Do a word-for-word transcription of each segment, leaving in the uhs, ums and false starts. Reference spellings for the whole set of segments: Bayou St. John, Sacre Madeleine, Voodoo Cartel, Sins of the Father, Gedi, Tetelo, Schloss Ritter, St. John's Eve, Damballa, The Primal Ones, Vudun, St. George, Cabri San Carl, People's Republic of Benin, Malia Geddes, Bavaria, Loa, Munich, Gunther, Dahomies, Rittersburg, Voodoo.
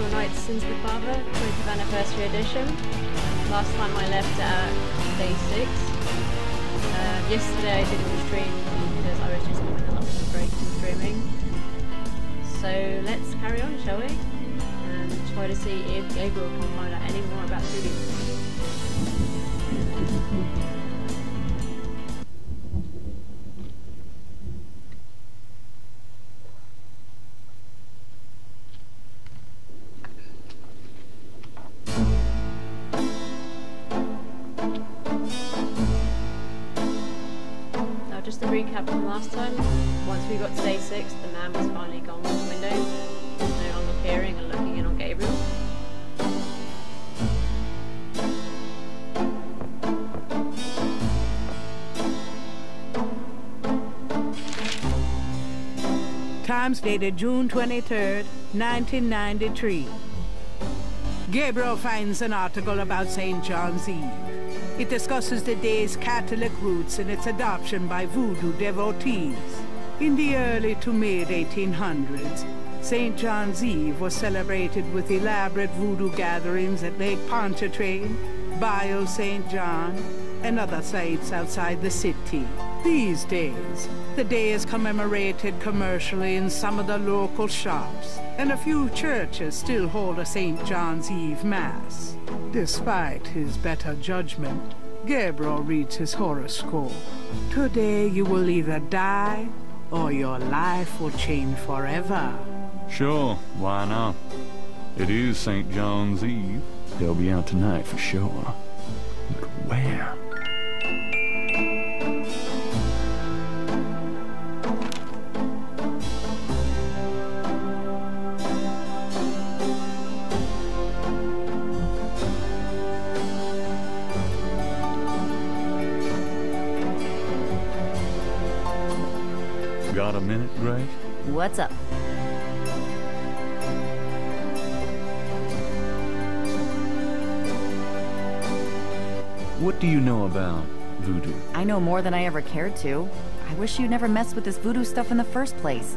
Gabriel Knight's Sins of the Father, twentieth Anniversary Edition. Last time I left at day six. Uh, yesterday I didn't stream because I was just having a lot of break from streaming. So let's carry on, shall we? And try to see if Gabriel can find out any more about Voodoo. Recap from last time, once we got to day six, the man was finally gone from the window, no longer peering and looking in on Gabriel. Times dated June twenty-third, nineteen ninety-three. Gabriel finds an article about Saint John's Eve. It discusses the day's Catholic roots and its adoption by Voodoo devotees. In the early to mid eighteen hundreds, Saint John's Eve was celebrated with elaborate Voodoo gatherings at Lake Pontchartrain, Bayou Saint John, and other sites outside the city. These days, the day is commemorated commercially in some of the local shops, and a few churches still hold a Saint John's Eve Mass. Despite his better judgment, Gabriel reads his horoscope. Today you will either die, or your life will change forever. Sure, why not? It is Saint John's Eve. They'll be out tonight for sure. But where? Got a minute, Grace? What's up? What do you know about Voodoo? I know more than I ever cared to. I wish you never messed with this Voodoo stuff in the first place.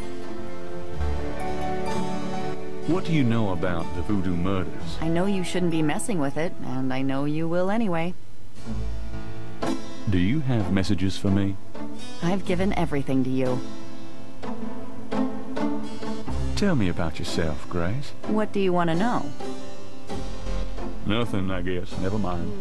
What do you know about the Voodoo murders? I know you shouldn't be messing with it, and I know you will anyway. Do you have messages for me? I've given everything to you. Tell me about yourself, Grace. What do you want to know? Nothing, I guess. Never mind.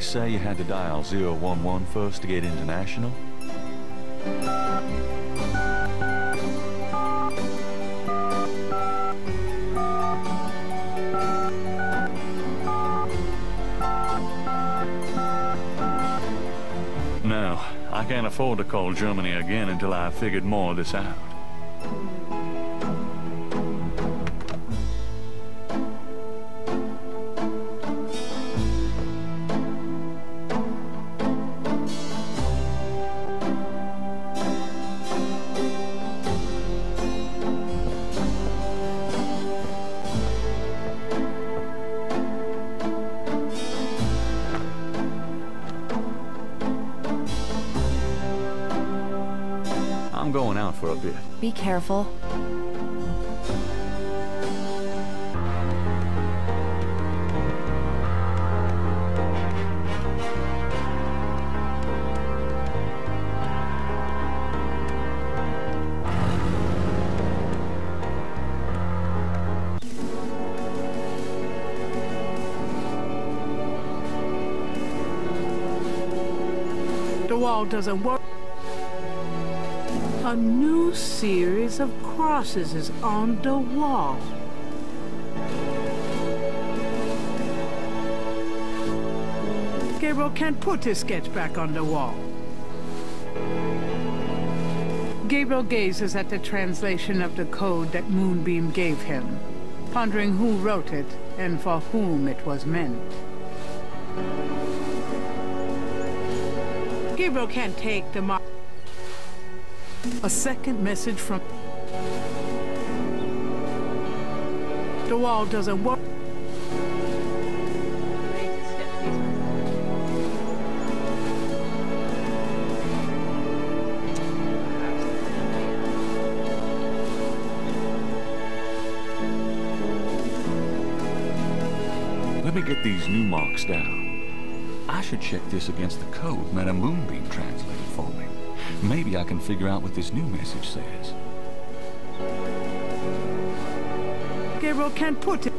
Say you had to dial zero one one first to get international? No, I can't afford to call Germany again until I've figured more of this out. For a bit. Be careful. The wall doesn't work. A new series of crosses is on the wall. Gabriel can't put his sketch back on the wall. Gabriel gazes at the translation of the code that Moonbeam gave him, pondering who wrote it and for whom it was meant. Gabriel can't take the mark. A second message from... The wall doesn't work. Let me get these new marks down. I should check this against the code Madame Moonbeam translated for me. Maybe I can figure out what this new message says. Gabriel can't put it.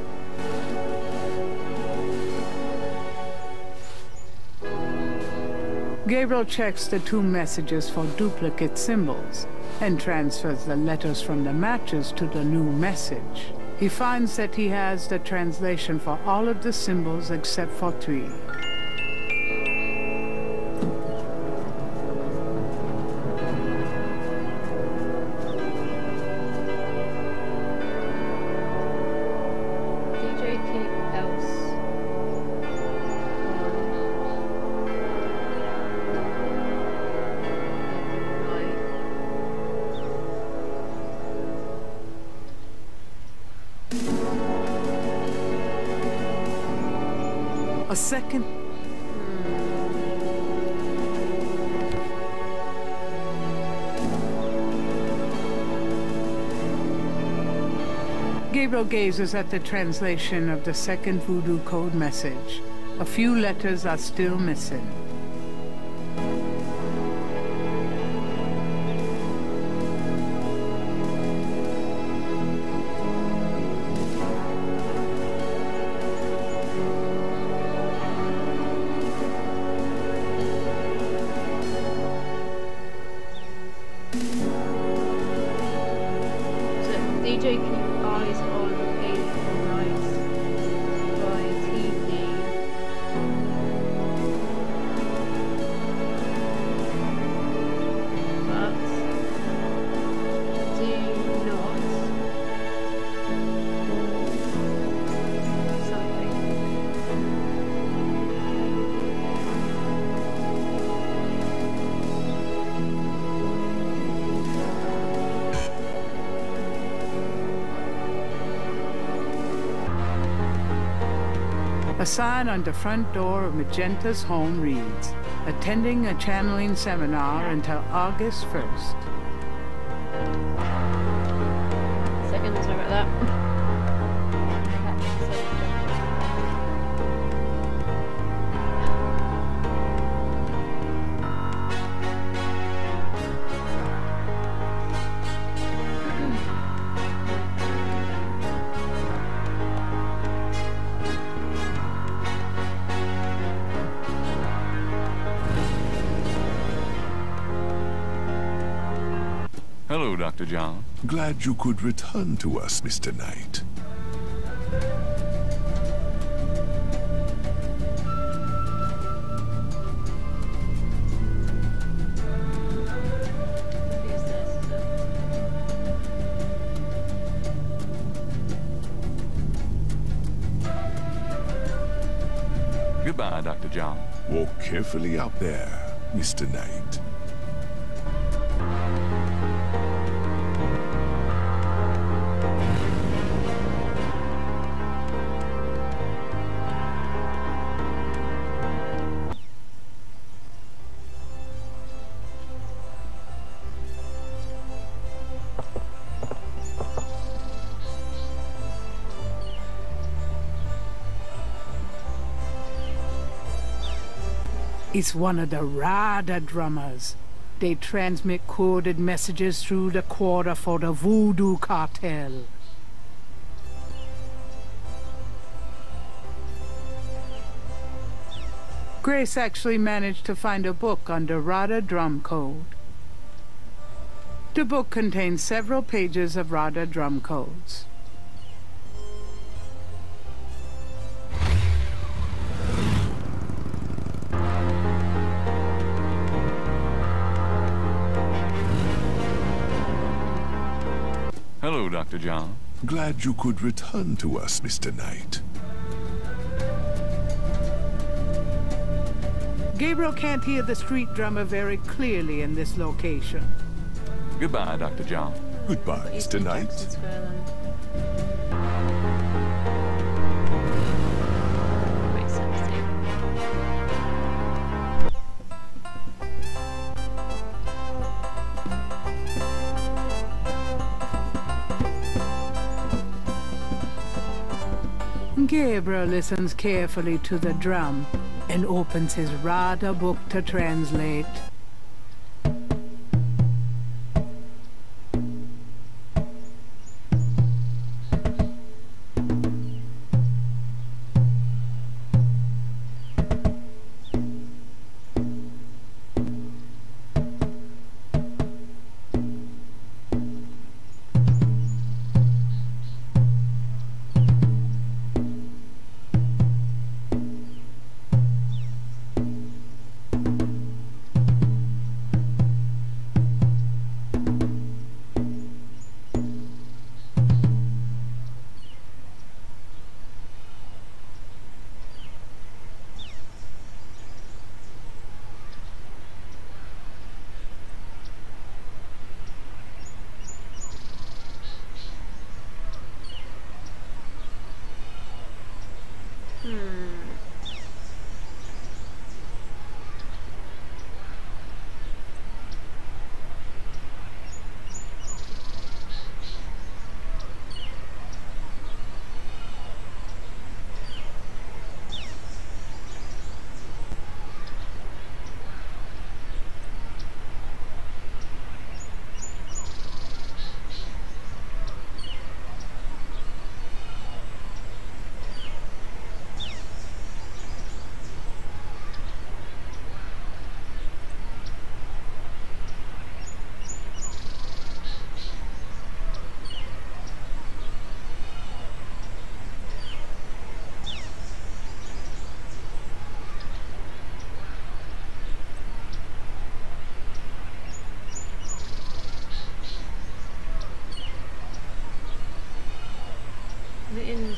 Gabriel checks the two messages for duplicate symbols and transfers the letters from the matches to the new message. He finds that he has the translation for all of the symbols except for three. Second. Gabriel gazes at the translation of the second Voodoo code message. A few letters are still missing. A sign on the front door of Magenta's home reads, attending a channeling seminar until August first. Second, sorry about Doctor John. Glad you could return to us, Mister Knight. Goodbye, Doctor John. Walk carefully out there, Mister Knight. It's one of the Rada drummers. They transmit coded messages through the quarter for the Voodoo Cartel. Grace actually managed to find a book on the Rada drum code. The book contains several pages of Rada drum codes. Hello, Doctor John. Glad you could return to us, Mister Knight. Gabriel can't hear the street drummer very clearly in this location. Goodbye, Doctor John. Goodbye, Mister Knight. Gabriel listens carefully to the drum and opens his Rada book to translate.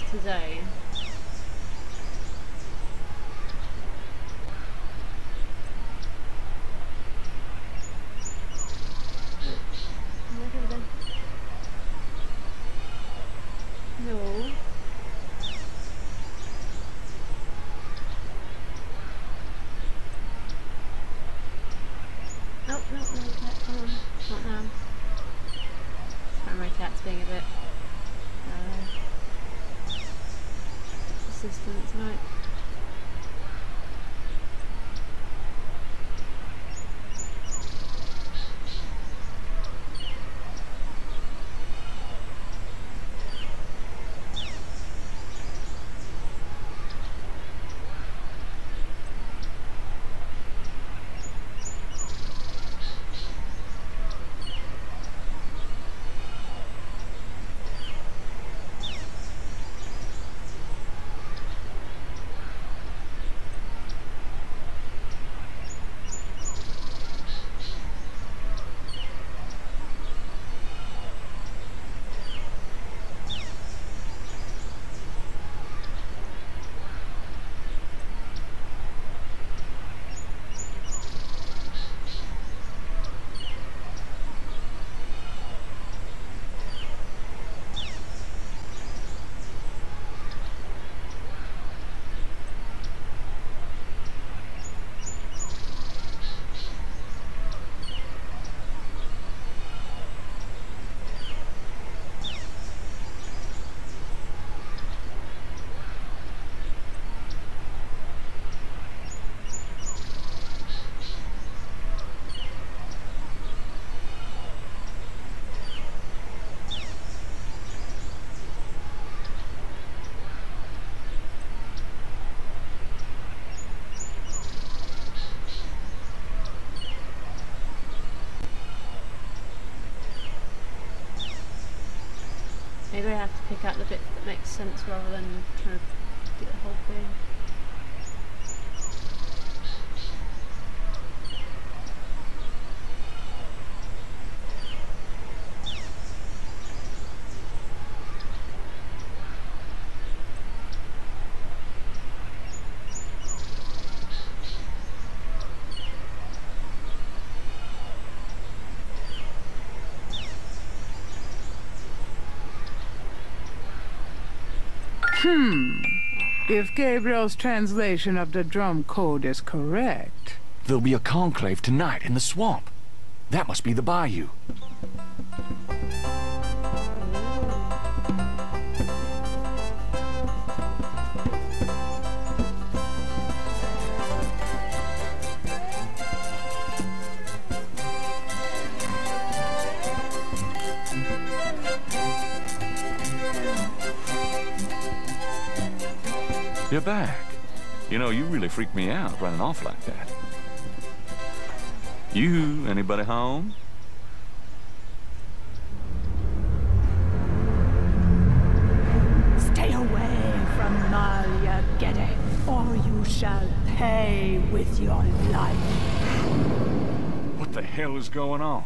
Today. No. No, no, no, cat, come on. Not now. And my cat's being a bit. Assistance, right. Maybe I have to pick out the bit that makes sense rather than trying to get the whole thing. Hmm. If Gabriel's translation of the drum code is correct... There'll be a conclave tonight in the swamp. That must be the bayou. You're back. You know, you really freaked me out running off like that. You, anybody home? Stay away from Malia Geddes, or you shall pay with your life. What the hell is going on?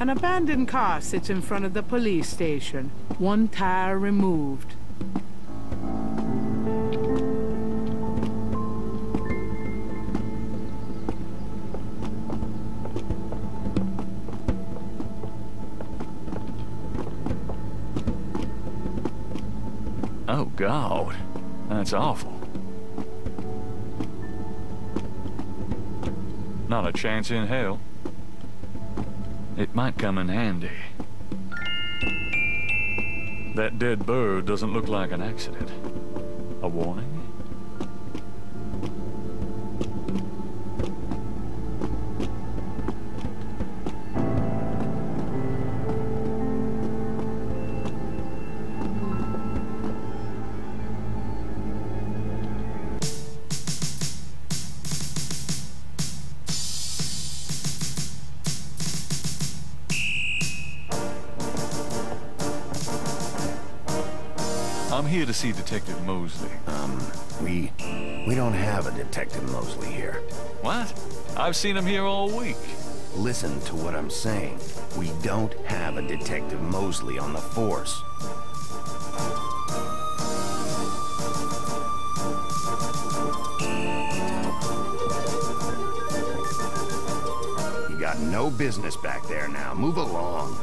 An abandoned car sits in front of the police station, one tire removed. Oh, God. That's awful. Not a chance in hell. It might come in handy. That dead bird doesn't look like an accident. A warning? To see Detective Mosley. Um, we... we don't have a Detective Mosley here. What? I've seen him here all week. Listen to what I'm saying. We don't have a Detective Mosley on the force. You got no business back there now. Move along.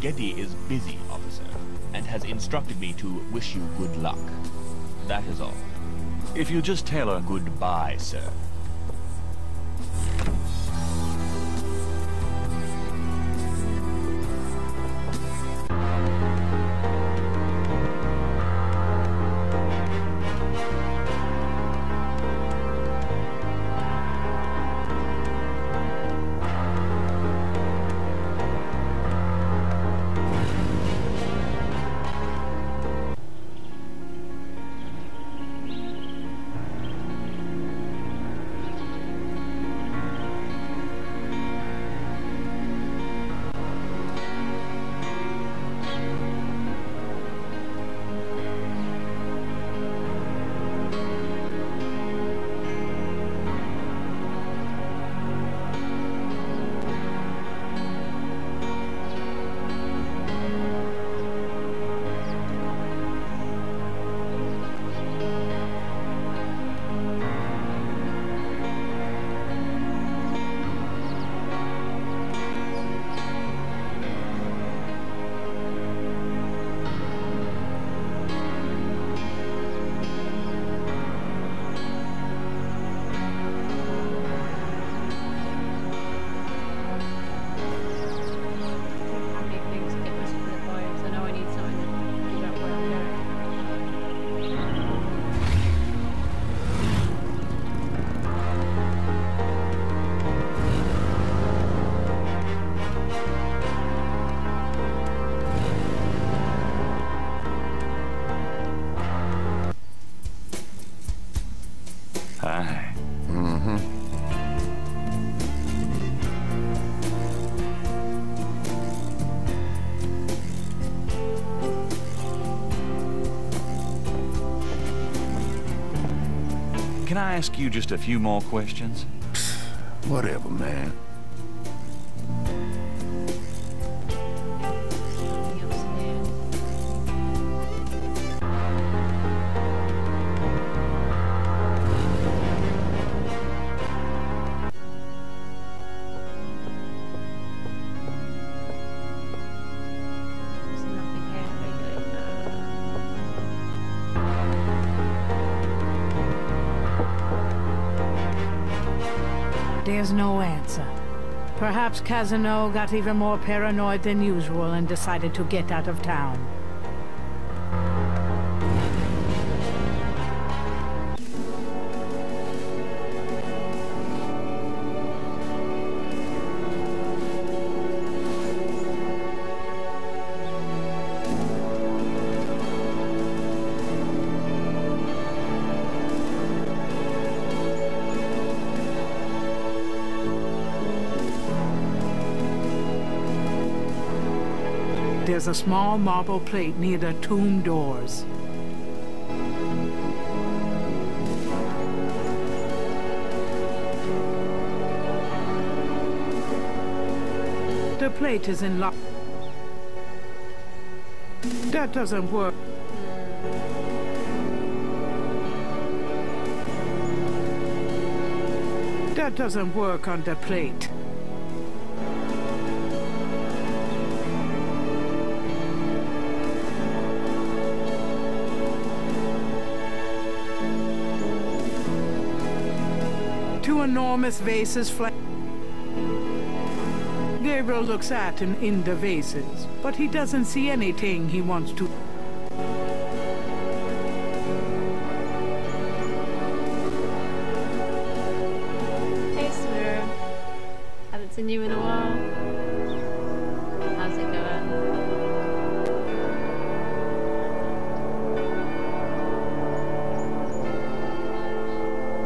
Getty is busy, officer, and has instructed me to wish you good luck. That is all. If you just tell her goodbye, sir. eye. Mm-hmm. Can I ask you just a few more questions? Psst, whatever, man. There's no answer. Perhaps Casanova got even more paranoid than usual and decided to get out of town. There's a small marble plate near the tomb doors. The plate is in lock. That doesn't work. That doesn't work on the plate. Enormous vases flat. Gabriel looks at and in the vases, but he doesn't see anything he wants to. Hey, Smirm. Haven't seen you in a while. How's it going?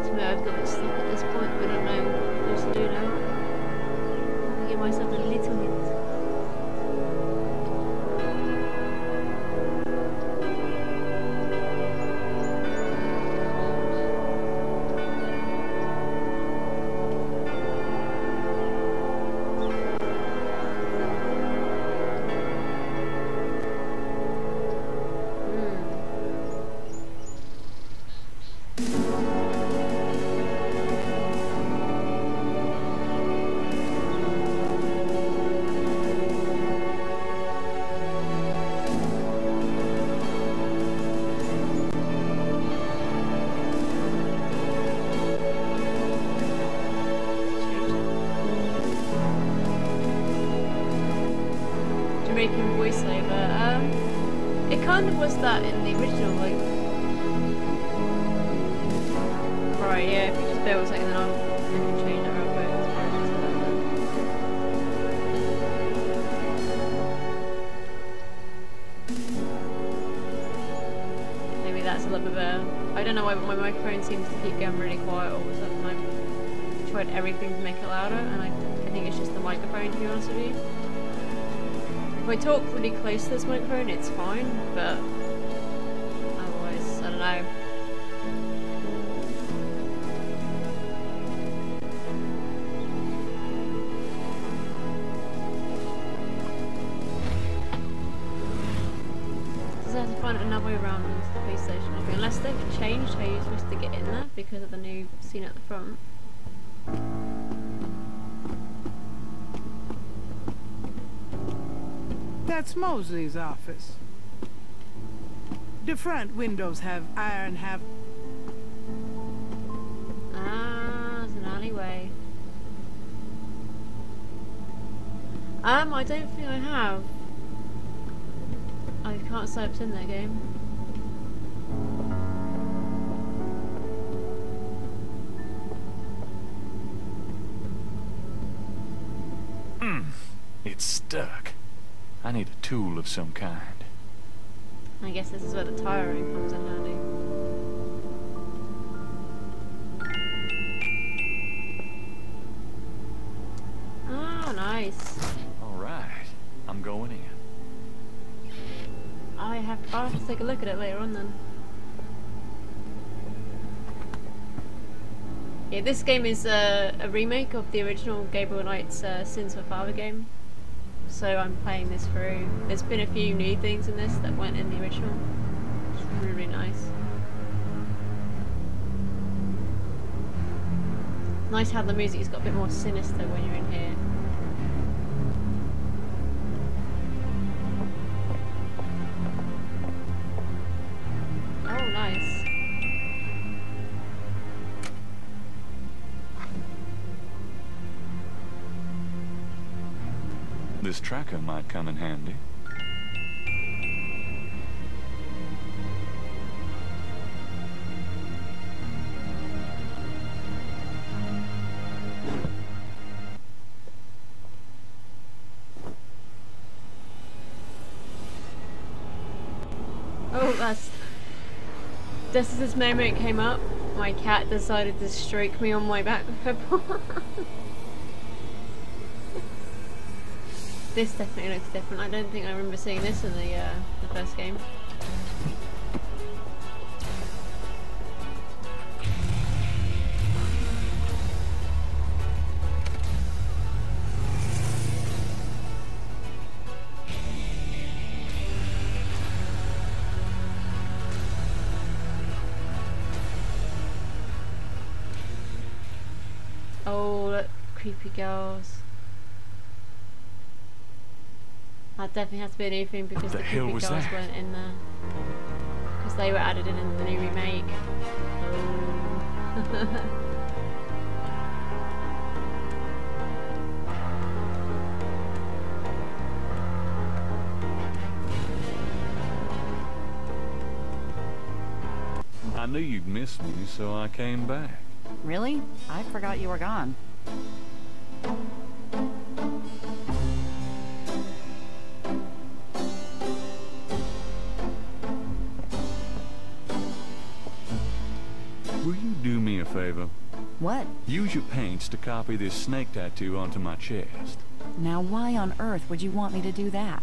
Smirm, I've got to sleep at this point. Close to this microphone, it's fine, but otherwise, I don't know. Does it have to find another way around into the police station? I mean, unless they've changed how you're supposed to get in there because of the new scene at the front. That's Mosley's office. The front windows have iron half. Ah, there's an alleyway. Um, I don't think I have. I can't say it's in that game. Mm, it's stuck. I need a tool of some kind. I guess this is where the tiring comes in handy. Nice. Alright, I'm going in. I have, I'll have to take a look at it later on then. Yeah, this game is uh, a remake of the original Gabriel Knight's uh, Sins of the Father game. So I'm playing this through. There's been a few new things in this that weren't in the original. It's really nice. Nice how the music's got a bit more sinister when you're in here. Oh, nice. This tracker might come in handy. Just as this moment came up, my cat decided to stroke me on my back with her paw. This definitely looks different. I don't think I remember seeing this in the, uh, the first game. Creepy girls. That definitely has to be a new thing because the, the creepy girls that? weren't in there. Because they were added in in the new remake. Oh. I knew you'd miss me, so I came back. Really? I forgot you were gone. Will you do me a favor? What? Use your paints to copy this snake tattoo onto my chest. Now why on earth would you want me to do that?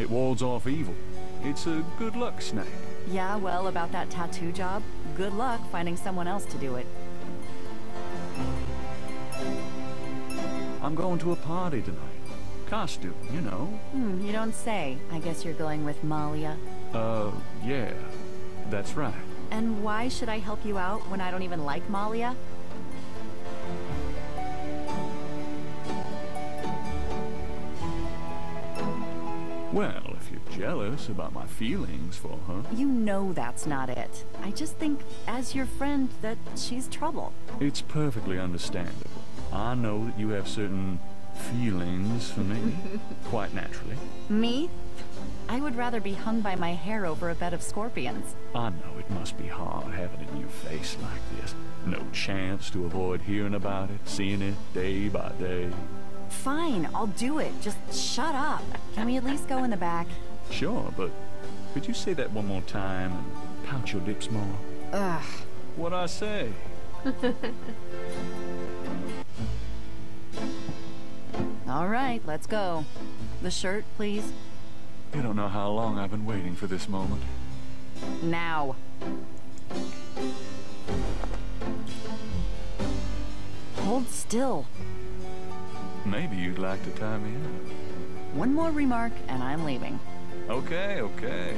It wards off evil. It's a good luck snake. Yeah, well, about that tattoo job, good luck finding someone else to do it. I'm going to a party tonight. Costume, you know. Hmm, you don't say. I guess you're going with Malia. Uh, yeah. That's right. And why should I help you out when I don't even like Malia? Well, if you're jealous about my feelings for her... You know that's not it. I just think, as your friend, that she's trouble. It's perfectly understandable. I know that you have certain feelings for me, quite naturally. Me? I would rather be hung by my hair over a bed of scorpions. I know it must be hard having a new face like this. No chance to avoid hearing about it, seeing it day by day. Fine, I'll do it. Just shut up. Can we at least go in the back? Sure, but could you say that one more time and pout your lips more? Ugh. What'd I say? All right, let's go. The shirt, please. You don't know how long I've been waiting for this moment. Now. Hold still. Maybe you'd like to tie me up. One more remark, and I'm leaving. Okay, okay.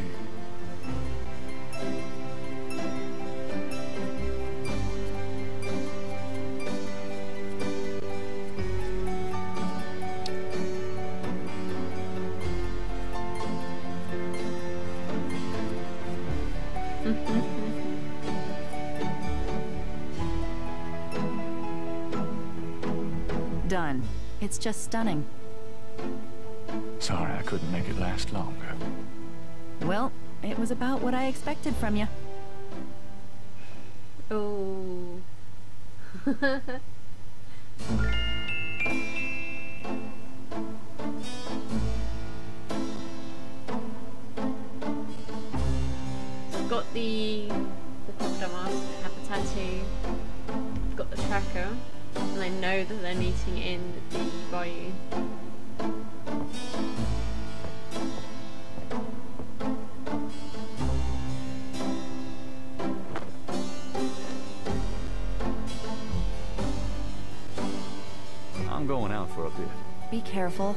Done. It's just stunning. Sorry I couldn't make it last longer. Well, it was about what I expected from you. Oh. Got the the crocodile mask, have the tattoo. got the tracker, and I know that they're meeting in the bayou. I'm going out for a bit. Be careful.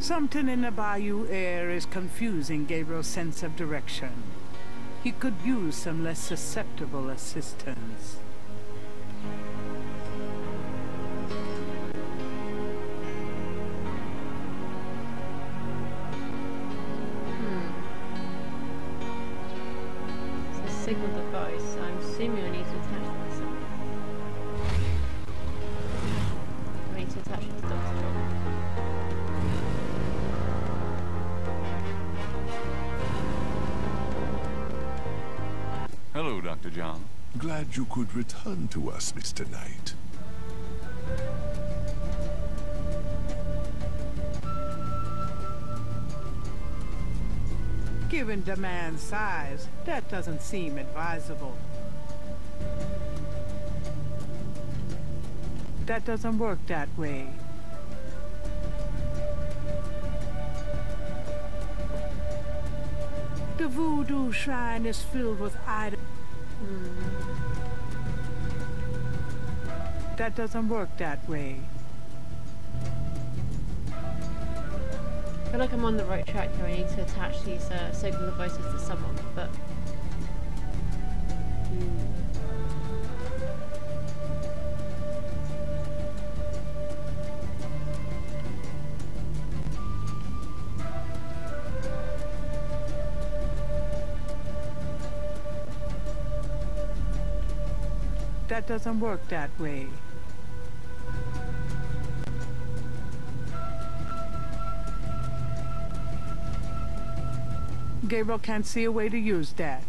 Something in the bayou air is confusing Gabriel's sense of direction. He could use some less susceptible assistance. Hmm. It's a signal device. I'm assuming I need to attach myself. I need to attach it to Doctor John. Hello, Doctor John. Glad you could return to us, Mister Knight. Given the man's size, that doesn't seem advisable. That doesn't work that way. The voodoo shrine is filled with items. Mm. That doesn't work that way. I feel like I'm on the right track here. I need to attach these uh, signal devices to someone, but... Mm. That doesn't work that way. Gabriel can't see a way to use that.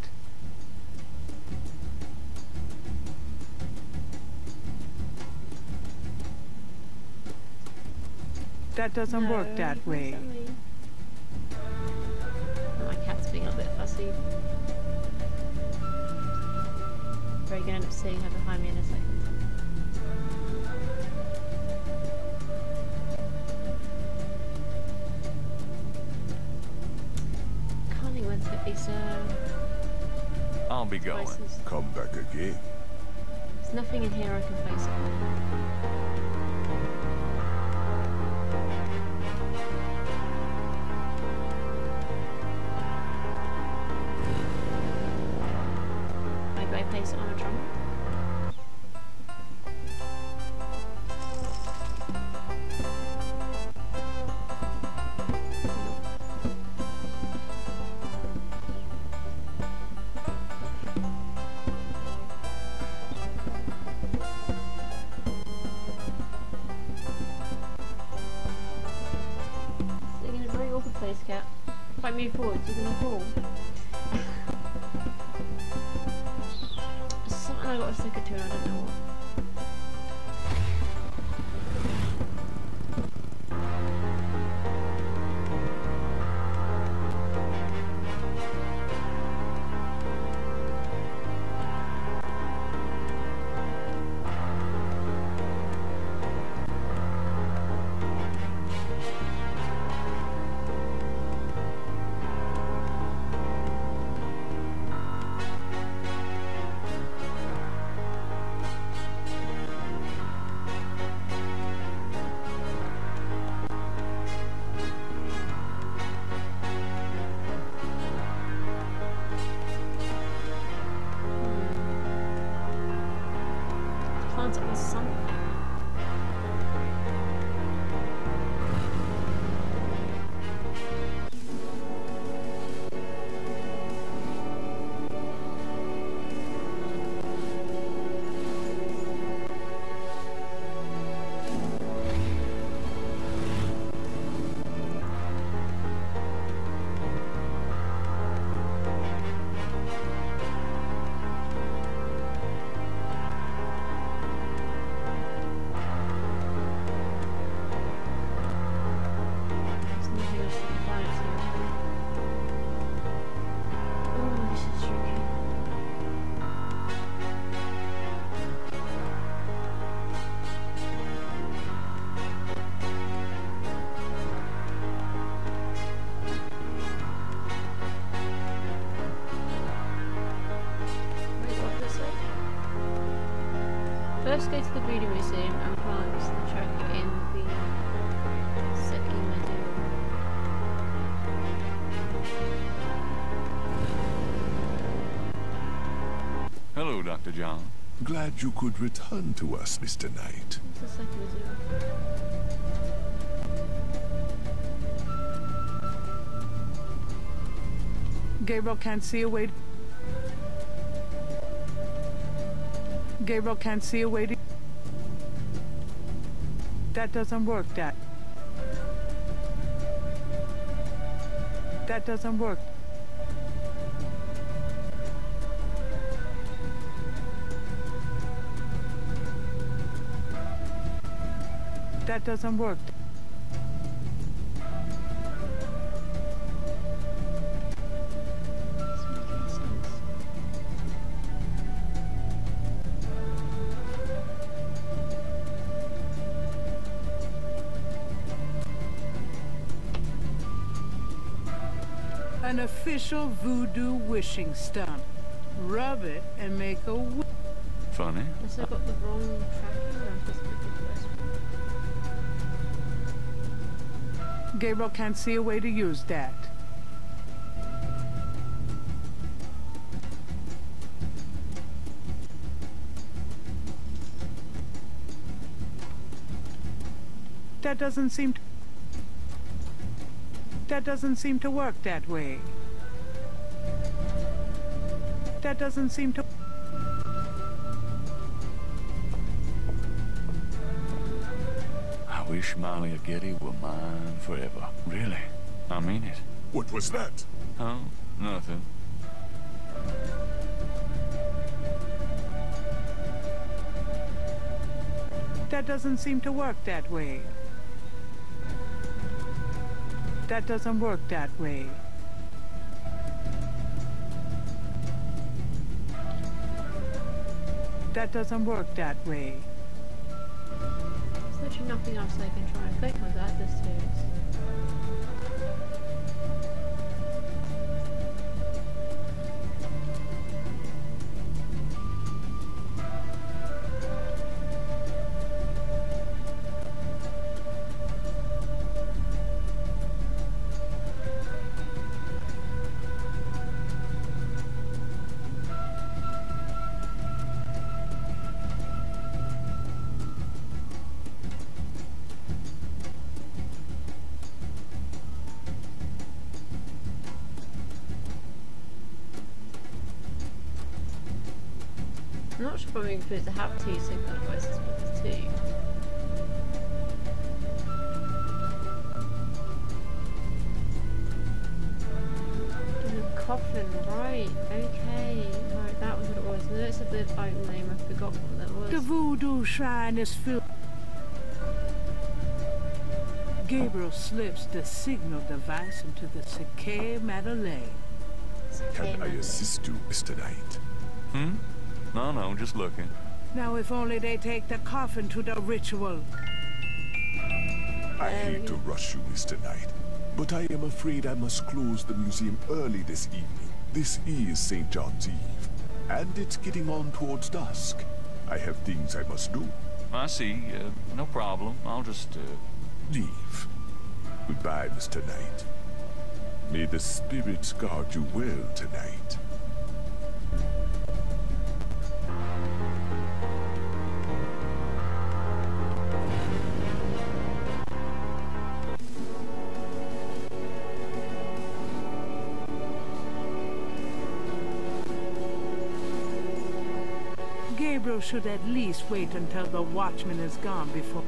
That doesn't no, work that way. Oh, my cat's being a bit fussy. You're going to end up seeing her behind me in a second. Canning went to be so... I'll be going. Places. Come back again. There's nothing in here I can face it. Maybe I place it on a drum. Move forward, you're gonna fall. There's something I got stuck into and I don't know first go to the Voodoo Museum and plants the truck in the Sacre Madeleine. Hello, Doctor John. Glad you could return to us, Mister Knight. It's the Gabriel can't see a way to Gabriel can't see a way to That doesn't work, that That doesn't work. That doesn't work. An official voodoo wishing stamp. Rub it and make a wish. Funny. Unless I got the wrong tracking. Gabriel can't see a way to use that. That doesn't seem to That doesn't seem to work that way. That doesn't seem to... I wish Malia Geddes were mine forever. Really, I mean it. What was that? Oh, nothing. That doesn't seem to work that way. That doesn't work that way. That doesn't work that way. There's literally nothing else I can try and click with that this I'm not sure if I'm supposed to have two signal devices, but there's two. In a coffin, right, okay, right, that was what it was. No, it's a bit by name, I forgot what that was. The voodoo shrine is filled. Gabriel slips the signal device into the Sacre Madeleine. Can I assist you, Mister Knight? Hmm? No, no, just looking. Now if only they take the coffin to the ritual. I hate to rush you, Mister Knight, but I am afraid I must close the museum early this evening. This is Saint John's Eve, and it's getting on towards dusk. I have things I must do. I see. Uh, no problem. I'll just... Uh... leave. Goodbye, Mister Knight. May the spirits guard you well tonight. Gabriel should at least wait until the watchman is gone before...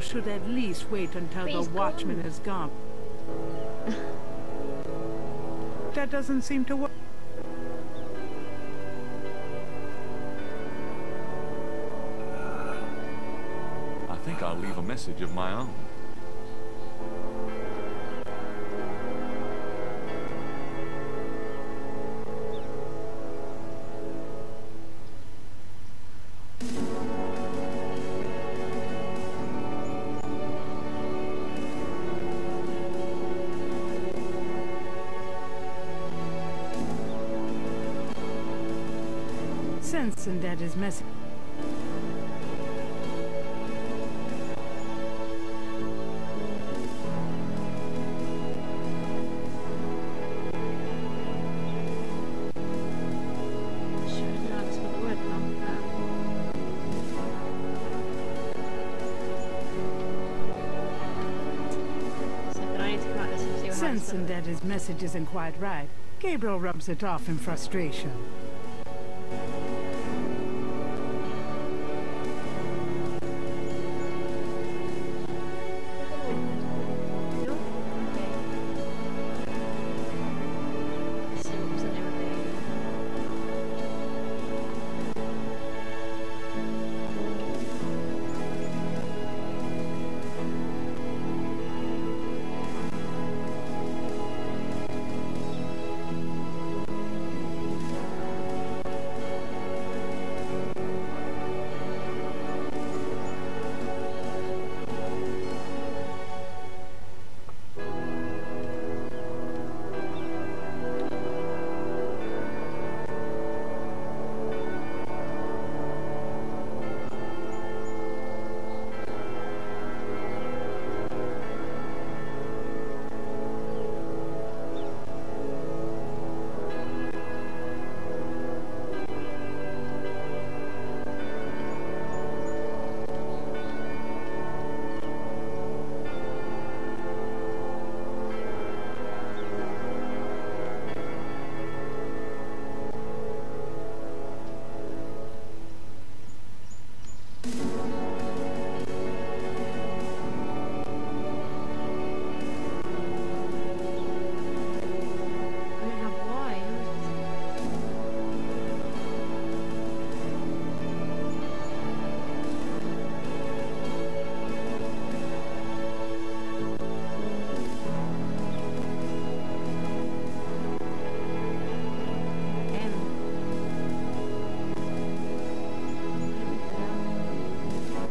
You should at least wait until Please the watchman is gone. That doesn't seem to work. I think I'll leave a message of my own. And that is messy. Sensing that his message isn't quite right, Gabriel rubs it off in frustration.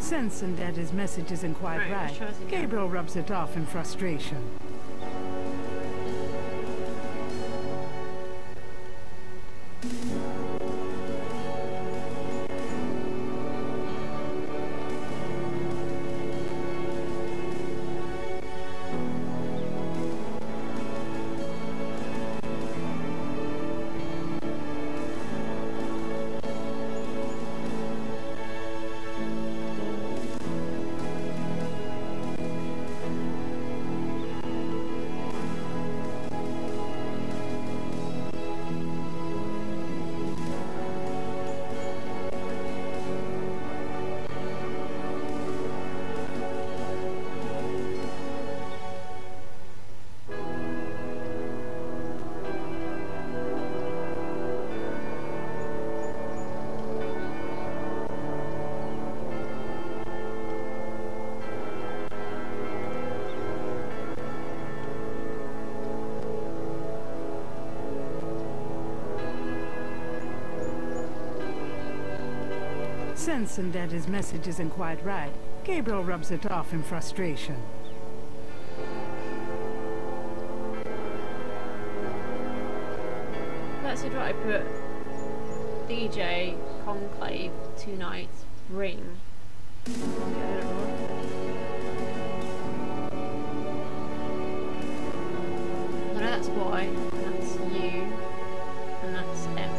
Sensing that his message isn't quite right, right. right, Gabriel rubs it off in frustration. Sensing that his message isn't quite right, Gabriel rubs it off in frustration. That's it, right? I put D J Conclave two nights ring. No, that's why. That's you, and that's F.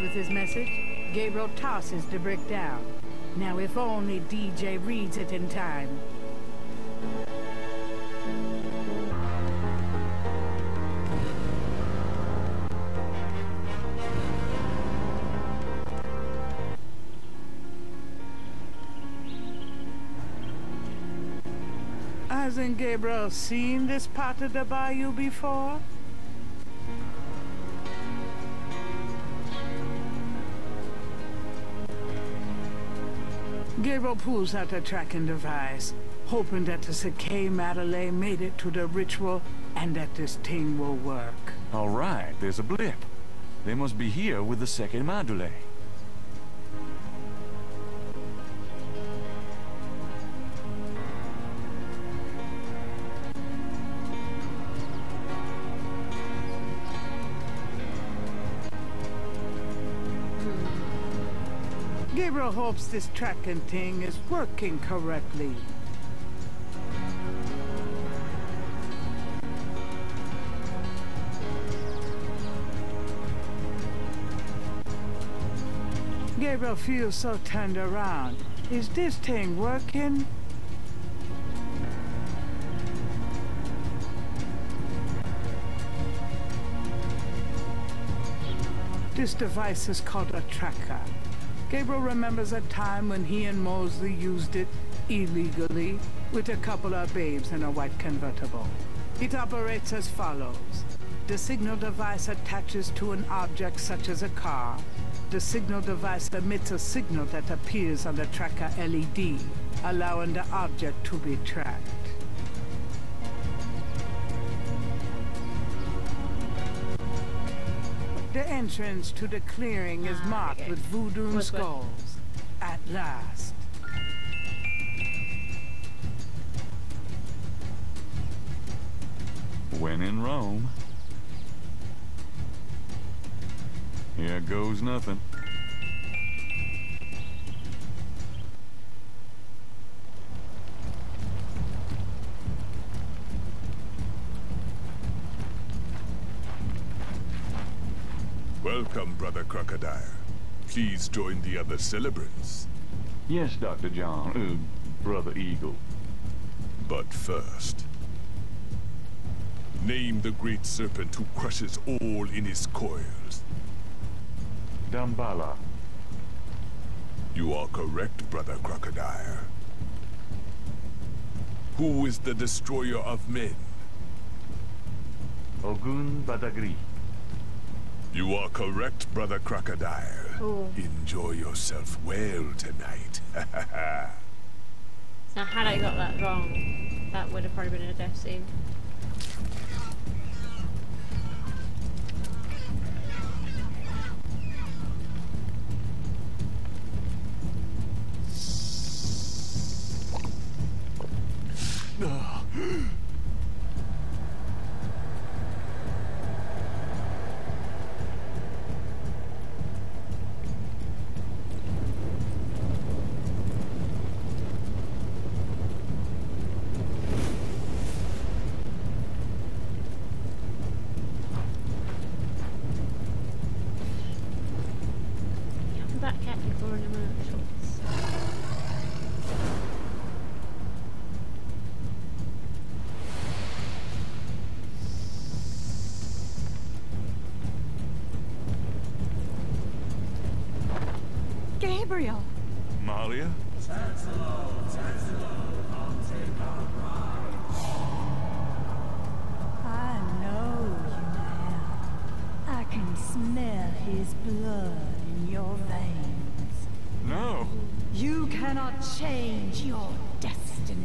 pleased with his message, Gabriel tosses the brick down. Now if only D J reads it in time. Hasn't Gabriel seen this part of the bayou before? Gabriel pulls out a tracking device, hoping that the Sacre Madeleine made it to the ritual and that this thing will work. All right, there's a blip. They must be here with the Sacre Madeleine. Gabriel hopes this tracking thing is working correctly. Gabriel feels so turned around. Is this thing working? This device is called a tracker. Gabriel remembers a time when he and Mosley used it illegally with a couple of babes in a white convertible. It operates as follows. The signal device attaches to an object such as a car. The signal device emits a signal that appears on the tracker L E D, allowing the object to be tracked. The entrance to the clearing is marked with Voodoo skulls. At last. When in Rome. Here goes nothing. Welcome, Brother Crocodile. Please join the other celebrants. Yes, Doctor John, uh, Brother Eagle. But first, name the great serpent who crushes all in his coils. Damballa. You are correct, Brother Crocodile. Who is the destroyer of men? Ogun Badagri. You are correct, Brother Crocodile. Ooh. Enjoy yourself well tonight. Now, had I got that wrong, that would have probably been a death scene. Gabriel. Malia? Tetelo, Tetelo, I'll take our bride. I know you now. I can smell his blood in your veins. No. You cannot change your destiny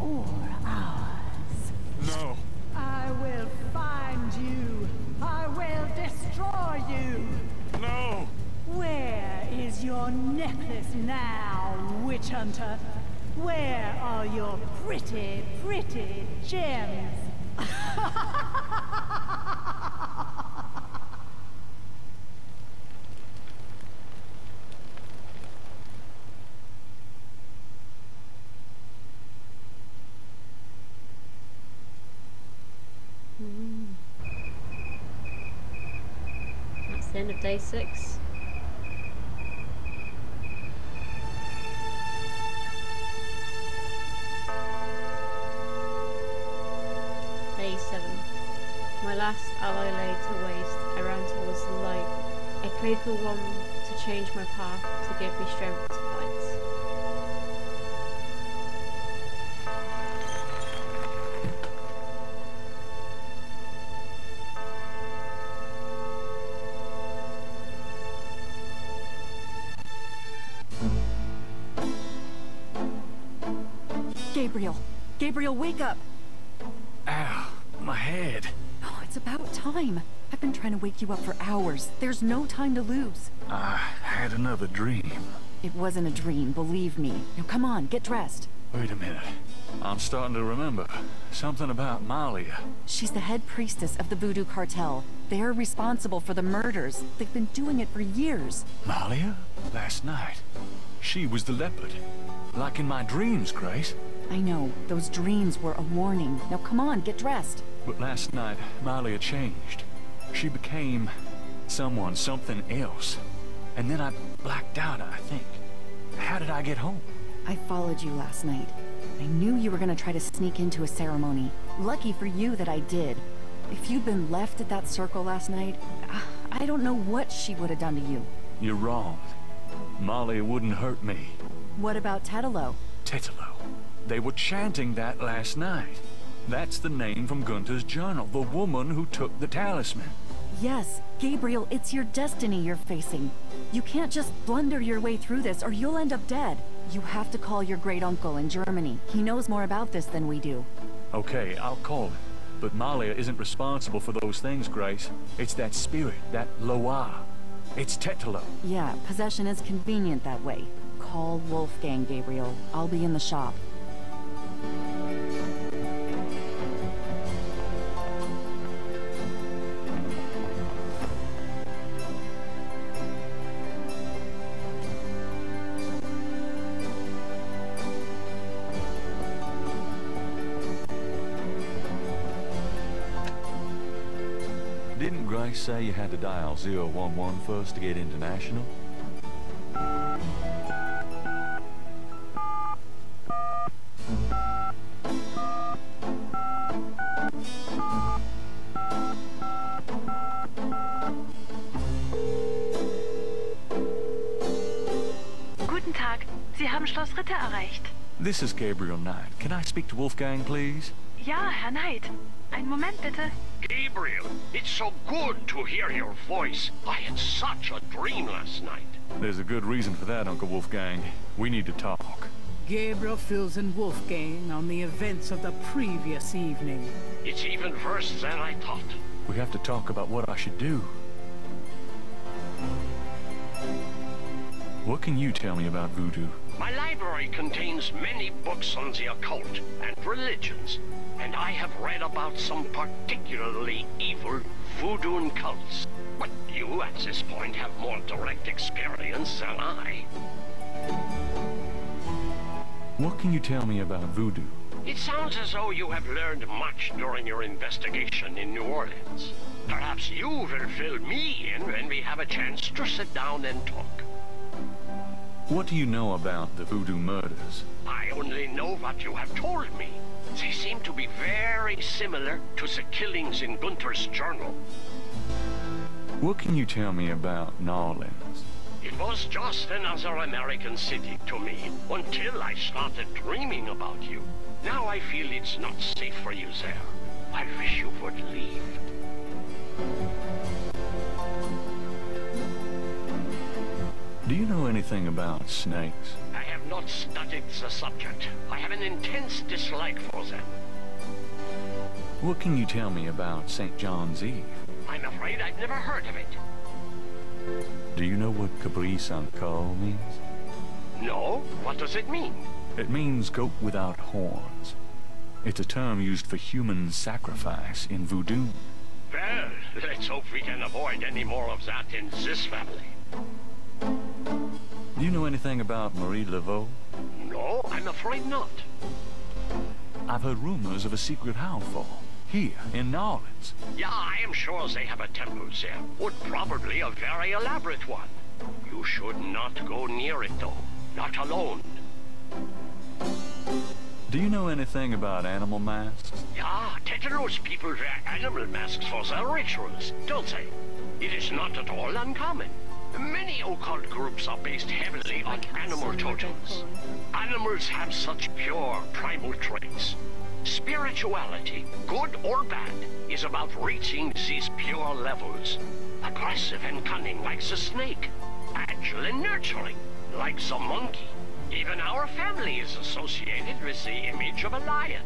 or ours. No. I will find you. I will destroy you. No. Where is your necklace now, witch hunter? Where are your pretty, pretty gems? the end of day six. Day seven. My last ally lay to waste. I ran towards the light. I prayed for one to change my path, to give me strength to fight. Gabriel! Gabriel, wake up! Ow, my head. Oh, it's about time. I've been trying to wake you up for hours. There's no time to lose. I had another dream. It wasn't a dream, believe me. Now come on, get dressed. Wait a minute. I'm starting to remember. Something about Malia. She's the head priestess of the Voodoo Cartel. They're responsible for the murders. They've been doing it for years. Malia? Last night. She was the leopard. Like in my dreams, Grace. I know. Those dreams were a warning. Now come on, get dressed. But last night, Malia changed. She became someone, something else. And then I blacked out, I think. How did I get home? I followed you last night. I knew you were going to try to sneak into a ceremony. Lucky for you that I did. If you'd been left at that circle last night, I don't know what she would have done to you. You're wrong. Malia wouldn't hurt me. What about Tetelo? Tetelo. They were chanting that last night. That's the name from Gunther's journal, the woman who took the talisman. Yes, Gabriel, it's your destiny you're facing. You can't just blunder your way through this or you'll end up dead. You have to call your great uncle in Germany. He knows more about this than we do. Okay, I'll call him. But Malia isn't responsible for those things, Grace. It's that spirit, that Loa. It's Tetelo. Yeah, possession is convenient that way. Call Wolfgang, Gabriel. I'll be in the shop. Didn't Grace say you had to dial zero one one first to get international? Guten Tag, Sie haben Schloss Ritter erreicht. This is Gabriel Knight. Can I speak to Wolfgang, please? Ja, Herr Knight. Einen Moment, bitte. Gabriel, it's so good to hear your voice. I had such a dream last night. There's a good reason for that, Uncle Wolfgang. We need to talk. Gabriel fills in Wolfgang on the events of the previous evening. It's even worse than I thought. We have to talk about what I should do. What can you tell me about voodoo? My library contains many books on the occult and religions, and I have read about some particularly evil voodoo cults. But you, at this point, have more direct experience than I. What can you tell me about voodoo? It sounds as though you have learned much during your investigation in New Orleans. Perhaps you will fill me in when we have a chance to sit down and talk. What do you know about the voodoo murders? I only know what you have told me. They seem to be very similar to the killings in Gunther's journal. What can you tell me about New Orleans? It was just another American city to me, until I started dreaming about you. Now I feel it's not safe for you there. I wish you would leave. Do you know anything about snakes? I have not studied the subject. I have an intense dislike for them. What can you tell me about Saint John's Eve? I'm afraid I've never heard of it. Do you know what Cabri San Carl means? No. What does it mean? It means goat without horns. It's a term used for human sacrifice in voodoo. Well, let's hope we can avoid any more of that in this family. Do you know anything about Marie Laveau? No, I'm afraid not. I've heard rumors of a secret downfall. here in New Orleans. Yeah, I am sure they have a temple there, but probably a very elaborate one. You should not go near it, though. Not alone. Do you know anything about animal masks? Yeah, Tetelo's people wear animal masks for their rituals, don't they? It is not at all uncommon. Many occult groups are based heavily on animal totems. Animals have such pure primal traits. Spirituality, good or bad, is about reaching these pure levels. Aggressive and cunning like the snake. Agile and nurturing like the monkey. Even our family is associated with the image of a lion.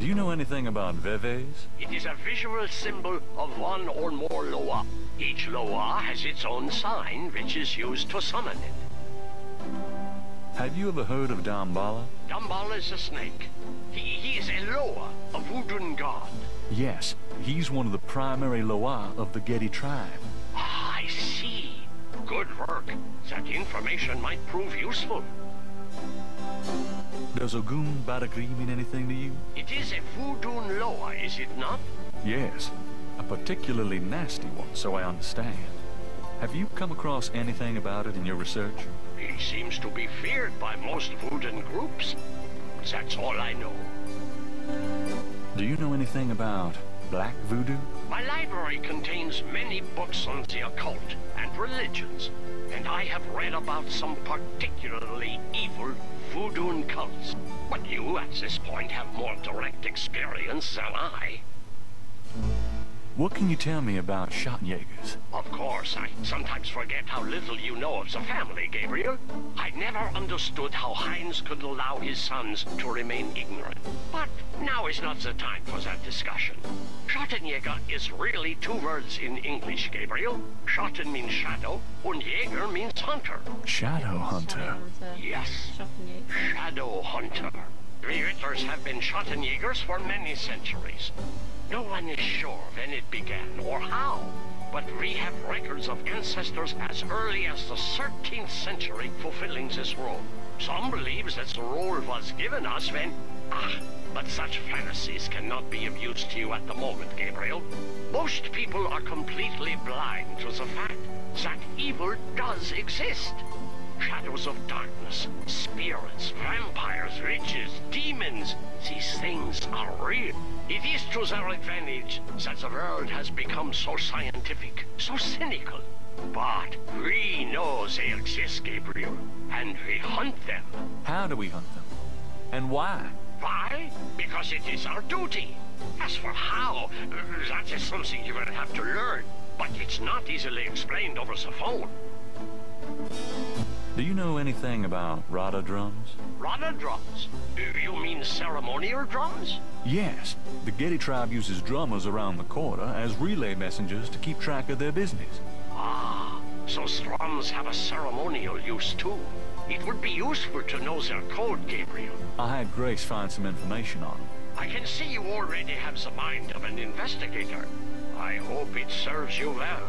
Do you know anything about Veves? It is a visual symbol of one or more Loa. Each Loa has its own sign, which is used to summon it. Have you ever heard of Damballa? Damballa is a snake. He, he is a Loa, a Vudun god. Yes, he's one of the primary Loa of the Gedi tribe. Ah, I see. Good work. That information might prove useful. Does Ogun Badagri mean anything to you? It is a Voodoo Loa, is it not? Yes. A particularly nasty one, so I understand. Have you come across anything about it in your research? It seems to be feared by most Voodoo groups. That's all I know. Do you know anything about Black Voodoo? My library contains many books on the occult and religions, and I have read about some particularly evil Voodoo cults. But you, at this point, have more direct experience than I. What can you tell me about Schattenjägers? Of course, I sometimes forget how little you know of the family, Gabriel. I never understood how Heinz could allow his sons to remain ignorant. But now is not the time for that discussion. Schattenjäger is really two words in English, Gabriel. Schatten means shadow, and Jäger means hunter. Shadow hunter? Yes, shadow hunter. The Ritters have been Schattenjägers for many centuries. No one is sure when it began or how, but we have records of ancestors as early as the thirteenth century fulfilling this role. Some believe that the role was given us when... Ah, but such fantasies cannot be of use to you at the moment, Gabriel. Most people are completely blind to the fact that evil does exist. Shadows of darkness, spirits, vampires, witches, demons, these things are real. It is to their advantage that the world has become so scientific, so cynical. But we know they exist, Gabriel, and we hunt them. How do we hunt them? And why? Why? Because it is our duty. As for how, that is something you will have to learn, but it's not easily explained over the phone. Do you know anything about Rada drums? Rada drums? You mean ceremonial drums? Yes. The Gedi tribe uses drummers around the quarter as relay messengers to keep track of their business. Ah, so drums have a ceremonial use too. It would be useful to know their code, Gabriel. I had Grace find some information on them. I can see you already have the mind of an investigator. I hope it serves you well.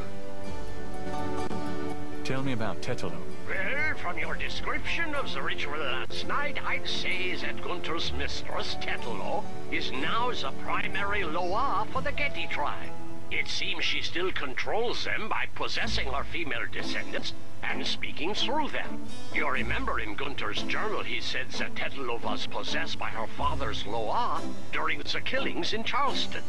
Tell me about Tetelo. Well, from your description of the ritual last night, I'd say that Gunther's mistress, Tetelo, is now the primary Loa for the Gedi tribe. It seems she still controls them by possessing her female descendants and speaking through them. You remember in Gunther's journal he said that Tetelo was possessed by her father's Loa during the killings in Charleston.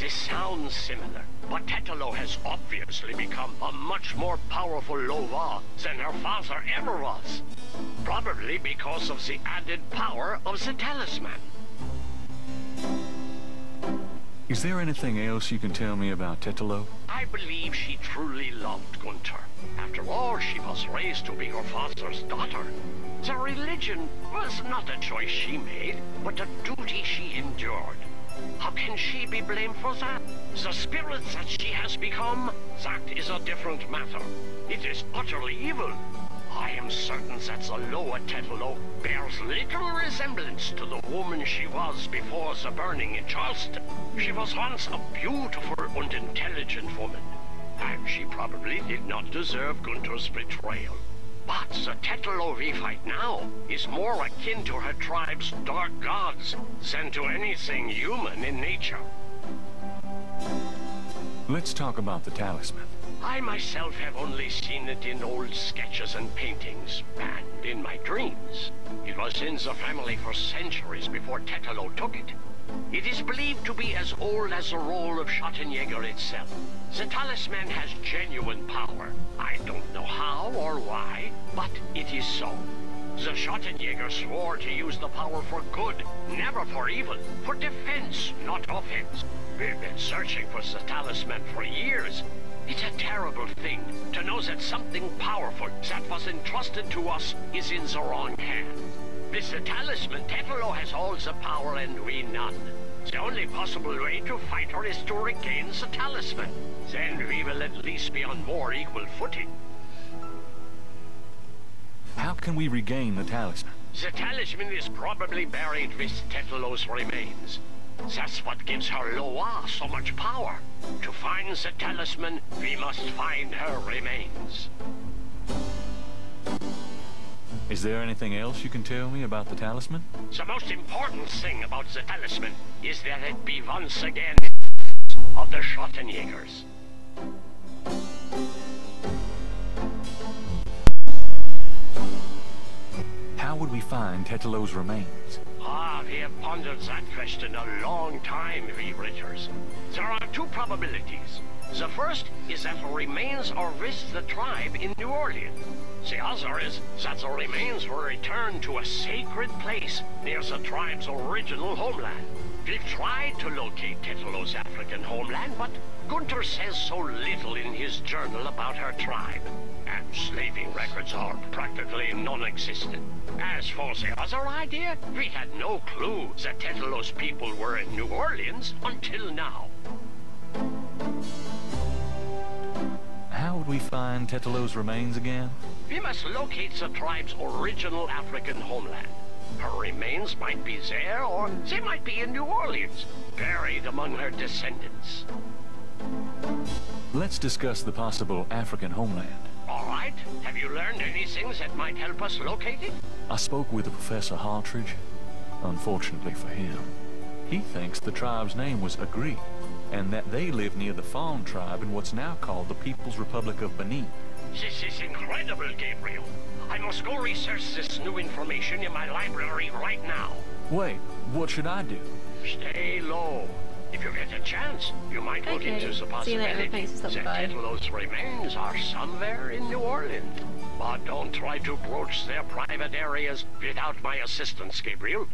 This sounds similar, but Tetelo has obviously become a much more powerful Loa than her father ever was. Probably because of the added power of the talisman. Is there anything else you can tell me about Tetelo? I believe she truly loved Gunther. After all, she was raised to be her father's daughter. The religion was not a choice she made, but a duty she endured. How can she be blamed for that? The spirit that she has become, that is a different matter. It is utterly evil. I am certain that the Loa Tetelo bears little resemblance to the woman she was before the burning in Charleston. She was once a beautiful and intelligent woman, and she probably did not deserve Gunther's betrayal. But the Tetelo we fight now is more akin to her tribe's dark gods than to anything human in nature. Let's talk about the talisman. I myself have only seen it in old sketches and paintings, and in my dreams. It was in the family for centuries before Tetelo took it. It is believed to be as old as the roll of Schattenjäger itself. The talisman has genuine power. I don't know how or why, but it is so. The Schattenjäger swore to use the power for good, never for evil, for defense, not offense. We've been searching for the talisman for years. It's a terrible thing to know that something powerful that was entrusted to us is in the wrong hands. With the talisman, Tetelo has all the power and we none. The only possible way to fight her is to regain the talisman. Then we will at least be on more equal footing. How can we regain the talisman? The talisman is probably buried with Tetelo's remains. That's what gives her Loa so much power. To find the talisman, we must find her remains. Is there anything else you can tell me about the talisman? The most important thing about the talisman is that it be once again of the Schattenjägers. How would we find Tetelo's remains? Ah, we have pondered that question a long time, we Ritters. There are two probabilities. The first is that the remains are with the tribe in New Orleans. The other is that the remains were returned to a sacred place near the tribe's original homeland. We've tried to locate Tetelo's African homeland, but Gunther says so little in his journal about her tribe, and slaving records are practically non-existent. As for the other idea, we had no clue that Tetelo's people were in New Orleans until now. How would we find Tetelo's remains again? We must locate the tribe's original African homeland. Her remains might be there, or they might be in New Orleans, buried among her descendants. Let's discuss the possible African homeland. All right. Have you learned anything that might help us locate it? I spoke with Professor Hartridge. Unfortunately for him, he thinks the tribe's name was Agri, and that they live near the Fon tribe in what's now called the People's Republic of Benin. This is incredible, Gabriel. I must go research this new information in my library right now. Wait, what should I do? Stay low. If you get a chance, you might okay. look into the possibility that Tetelo's remains are somewhere in New Orleans. But don't try to broach their private areas without my assistance, Gabriel.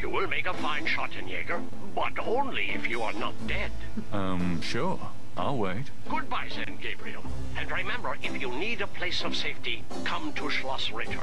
You will make a fine Schattenjäger, but only if you are not dead. Um, sure. I'll wait. Goodbye then, Gabriel. And remember, if you need a place of safety, come to Schloss Ritter.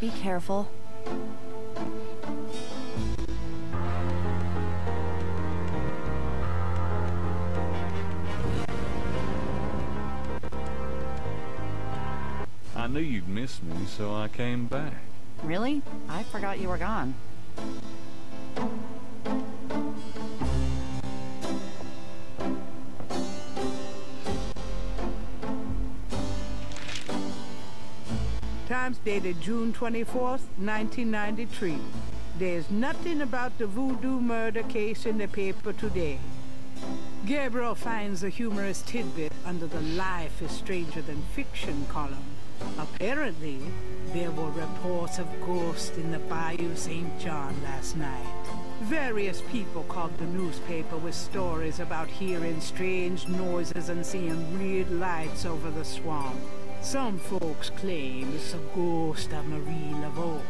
Be careful. I knew you'd miss me, so I came back. Really? I forgot you were gone. Times dated June twenty-fourth, nineteen ninety-three. There's nothing about the Voodoo murder case in the paper today. Gabriel finds a humorous tidbit under the Life is Stranger Than Fiction column. Apparently, there were reports of ghosts in the Bayou Saint John last night. Various people called the newspaper with stories about hearing strange noises and seeing weird lights over the swamp. Some folks claim it's a ghost of Marie Laveau.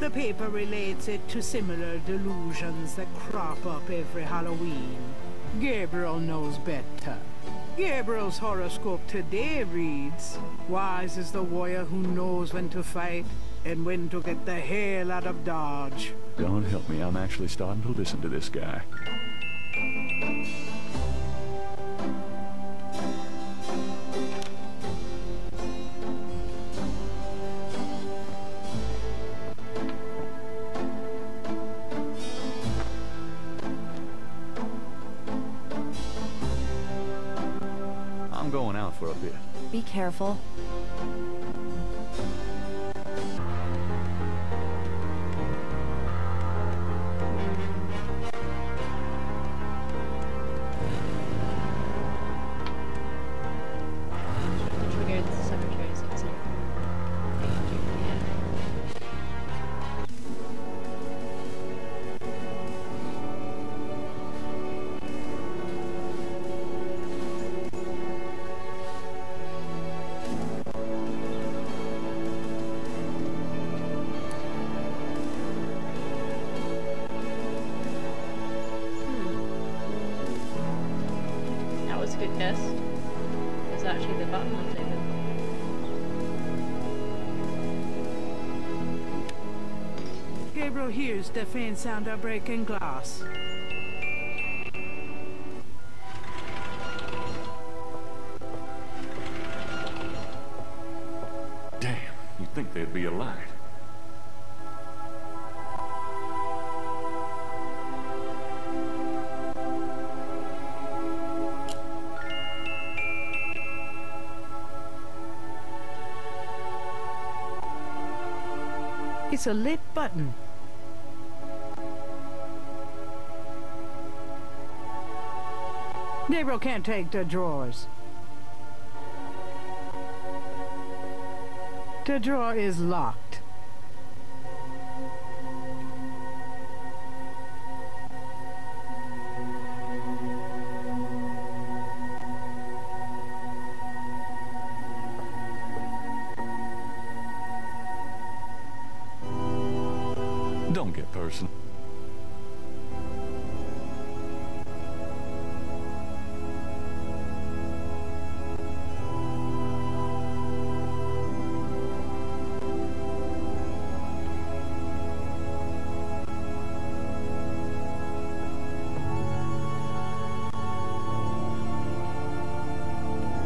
The paper relates it to similar delusions that crop up every Halloween. Gabriel knows better. Gabriel's horoscope today reads, "Wise is the warrior who knows when to fight and when to get the hell out of Dodge." Don't help me, I'm actually starting to listen to this guy. I'm going out for a bit. Be careful. Here's the faint sound of breaking glass. Damn, you'd think they'd be alive. It's a lit button. Gabriel can't take the drawers. The drawer is locked. Don't get personal.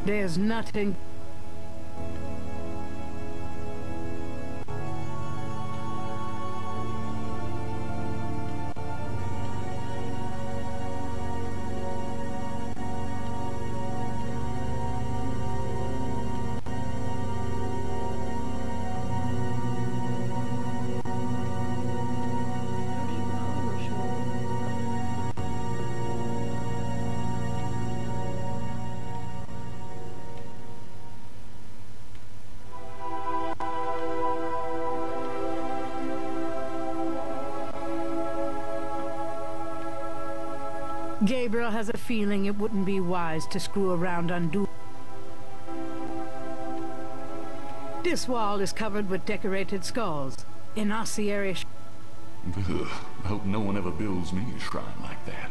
There's nothing. Gabriel has a feeling it wouldn't be wise to screw around undo. This wall is covered with decorated skulls, an ossuary. Ugh, I hope no one ever builds me a shrine like that.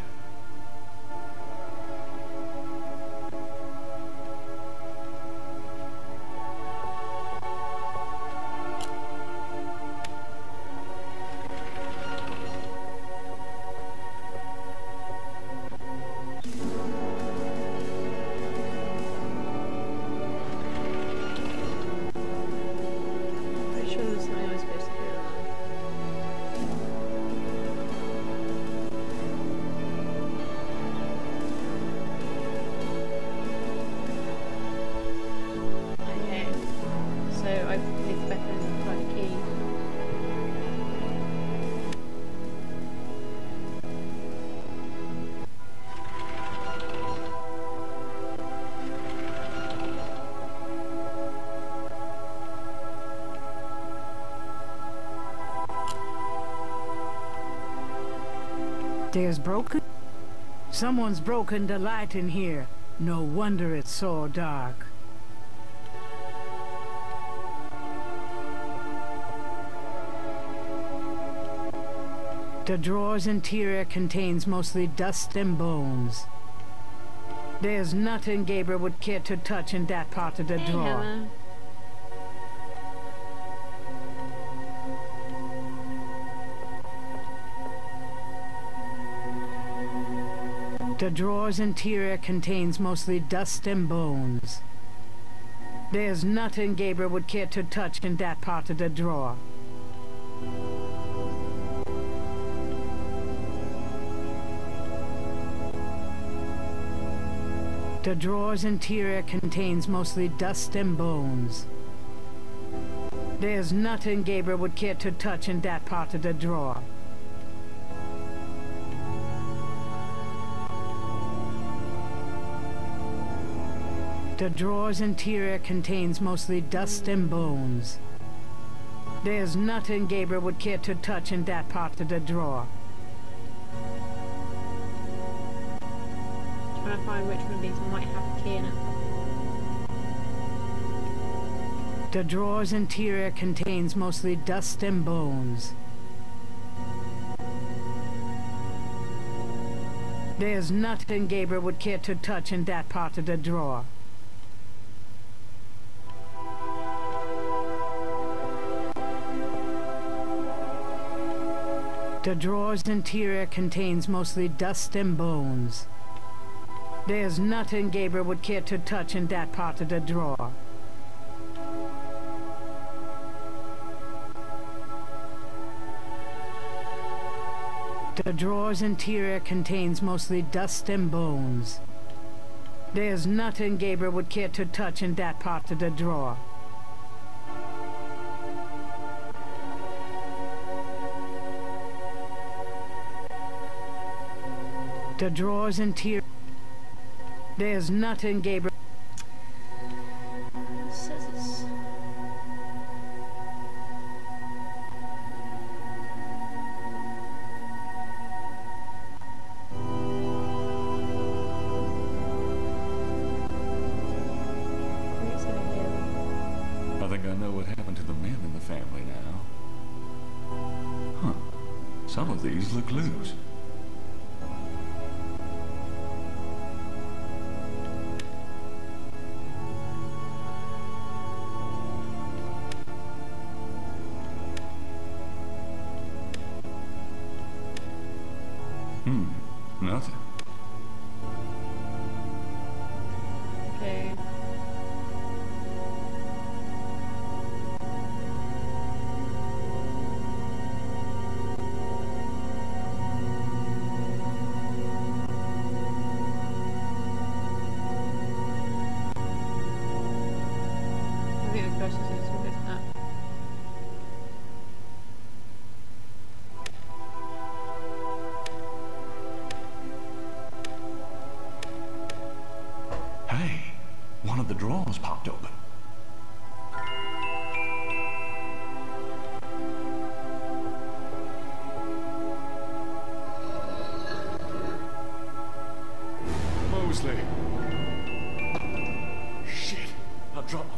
There's broken? Someone's broken the light in here. No wonder it's so dark. The drawer's interior contains mostly dust and bones. There's nothing Gabriel would care to touch in that part of the hey, drawer. Hannah. The drawer's interior contains mostly dust and bones. There's nothing Gabriel would care to touch in that part of the drawer. The drawer's interior contains mostly dust and bones. There's nothing Gabriel would care to touch in that part of the drawer. The drawer's interior contains mostly dust and bones. There's nothing Gabriel would care to touch in that part of the drawer. I'm trying to find which one of these might have a key in it. The drawer's interior contains mostly dust and bones. There's nothing Gabriel would care to touch in that part of the drawer. The drawer's interior contains mostly dust and bones. There's nothing Gabriel would care to touch in that part of the drawer. The drawer's interior contains mostly dust and bones. There's nothing Gabriel would care to touch in that part of the drawer. The drawer's interior. There's nothing Gabriel. Scissors. I think I know what happened to the men in the family now. Huh. Some of these look loose.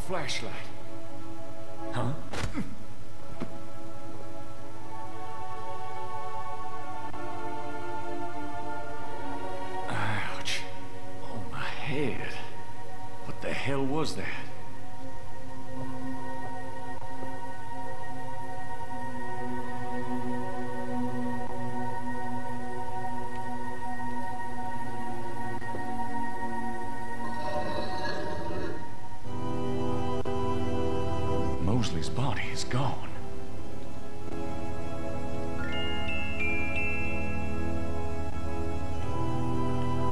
Flashlight. Huh? Ouch. Oh, my head. What the hell was that? Mosley's body is gone.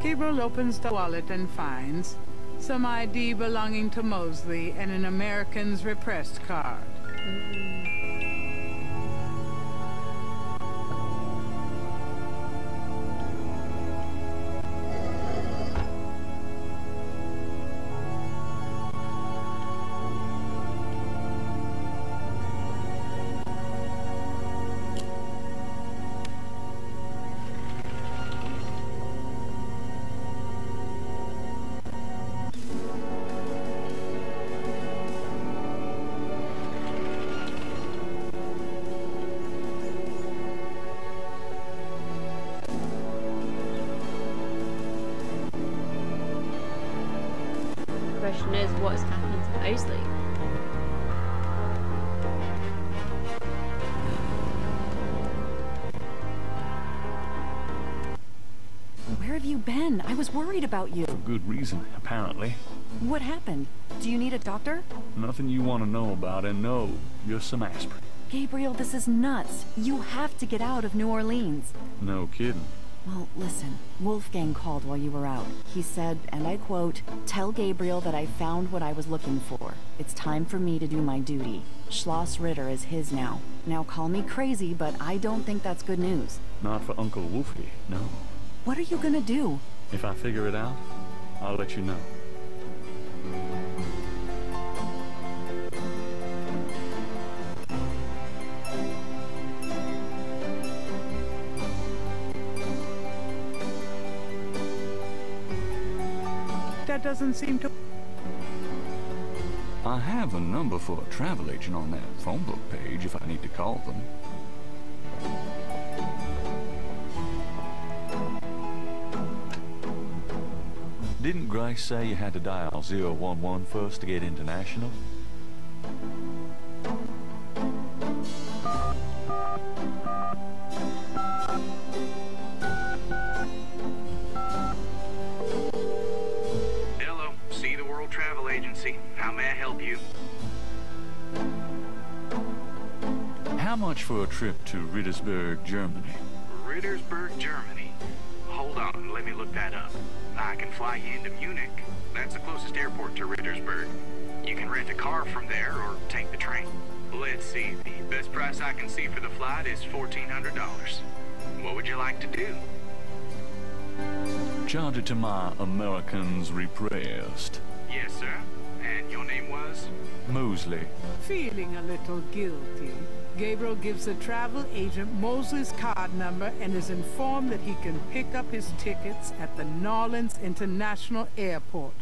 Gabriel opens the wallet and finds some I D belonging to Mosley and an American's repressed card. knows what is happening to Mosley. Where have you been? I was worried about you. For good reason, apparently. What happened? Do you need a doctor? Nothing you want to know about, and no, just some aspirin. Gabriel, this is nuts. You have to get out of New Orleans. No kidding. Well, listen, Wolfgang called while you were out. He said, and I quote, "Tell Gabriel that I found what I was looking for. It's time for me to do my duty. Schloss Ritter is his now. Now call me crazy, but I don't think that's good news." Not for Uncle Wolfie, no. What are you gonna do? If I figure it out, I'll let you know. That doesn't seem to... I have a number for a travel agent on that phone book page if I need to call them. Didn't Grace say you had to dial zero one one first to get international? For a trip to Rittersburg, Germany. Rittersburg, Germany? Hold on, let me look that up. I can fly you into Munich. That's the closest airport to Rittersburg. You can rent a car from there or take the train. Let's see, the best price I can see for the flight is fourteen hundred dollars. What would you like to do? Charge it to my Americans repressed. Yes, sir. And your name was? Mosley. Feeling a little guilty. Gabriel gives the travel agent Mosley's card number and is informed that he can pick up his tickets at the New Orleans International Airport.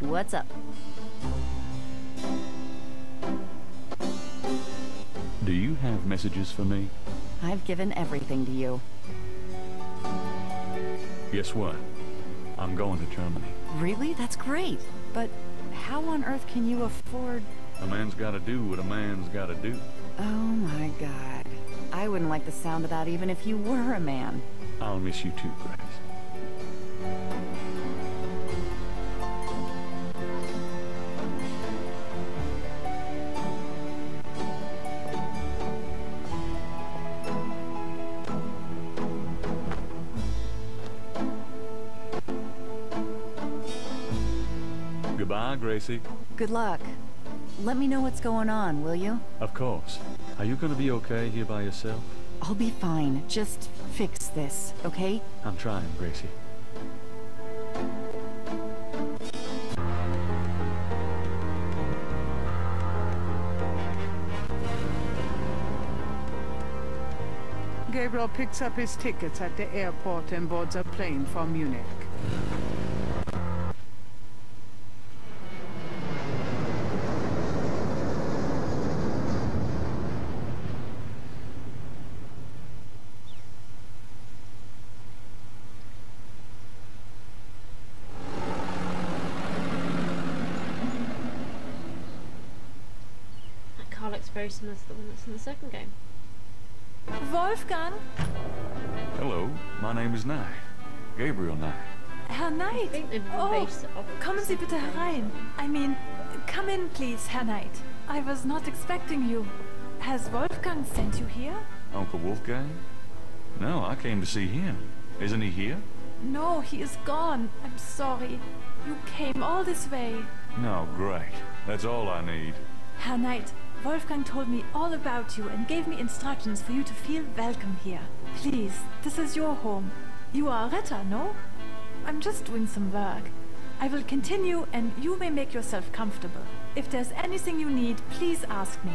What's up? Do you have messages for me? I've given everything to you. Guess what? I'm going to Germany. Really? That's great. But how on earth can you afford... A man's gotta do what a man's gotta do. Oh my God. I wouldn't like the sound of that even if you were a man. I'll miss you too, Grace. Gracie. Good luck. Let me know what's going on, will you? Of course. Are you gonna be okay here by yourself? I'll be fine. Just fix this, okay? I'm trying, Gracie. Gabriel picks up his tickets at the airport and boards a plane for Munich. That's the one that's in the second game. Wolfgang? Hello, my name is Knight. Gabriel Knight. Herr Knight? Oh, kommen Sie bitte herein. I mean, come in please, Herr Knight. I was not expecting you. Has Wolfgang sent you here? Uncle Wolfgang? No, I came to see him. Isn't he here? No, he is gone. I'm sorry. You came all this way. No, great. That's all I need. Herr Knight, Wolfgang told me all about you and gave me instructions for you to feel welcome here. Please, this is your home. You are a Ritter, no? I'm just doing some work. I will continue and you may make yourself comfortable. If there's anything you need, please ask me.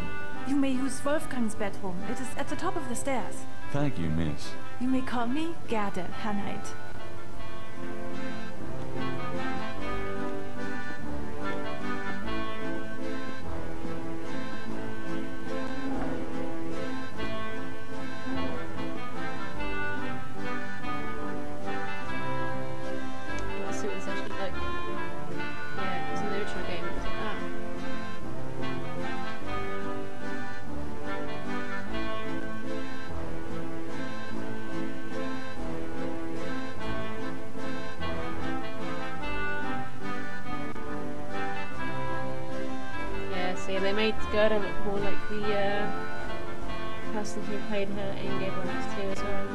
You may use Wolfgang's bedroom. It is at the top of the stairs. Thank you, miss. You may call me Gerda, Hanheit. Gerda looked more like the uh, person who played her in Gabriel Knight two as well.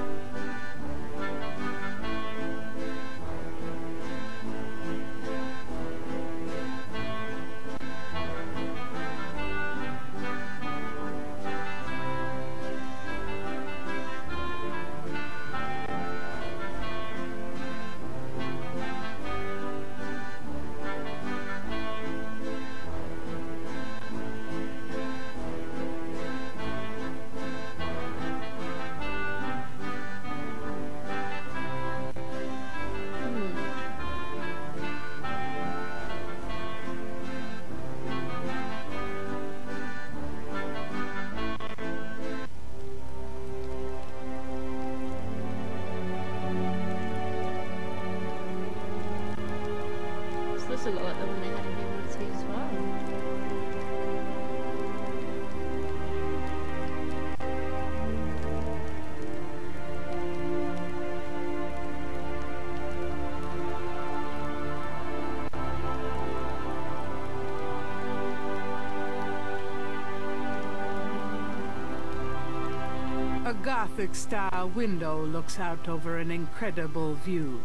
Gothic-style window looks out over an incredible view.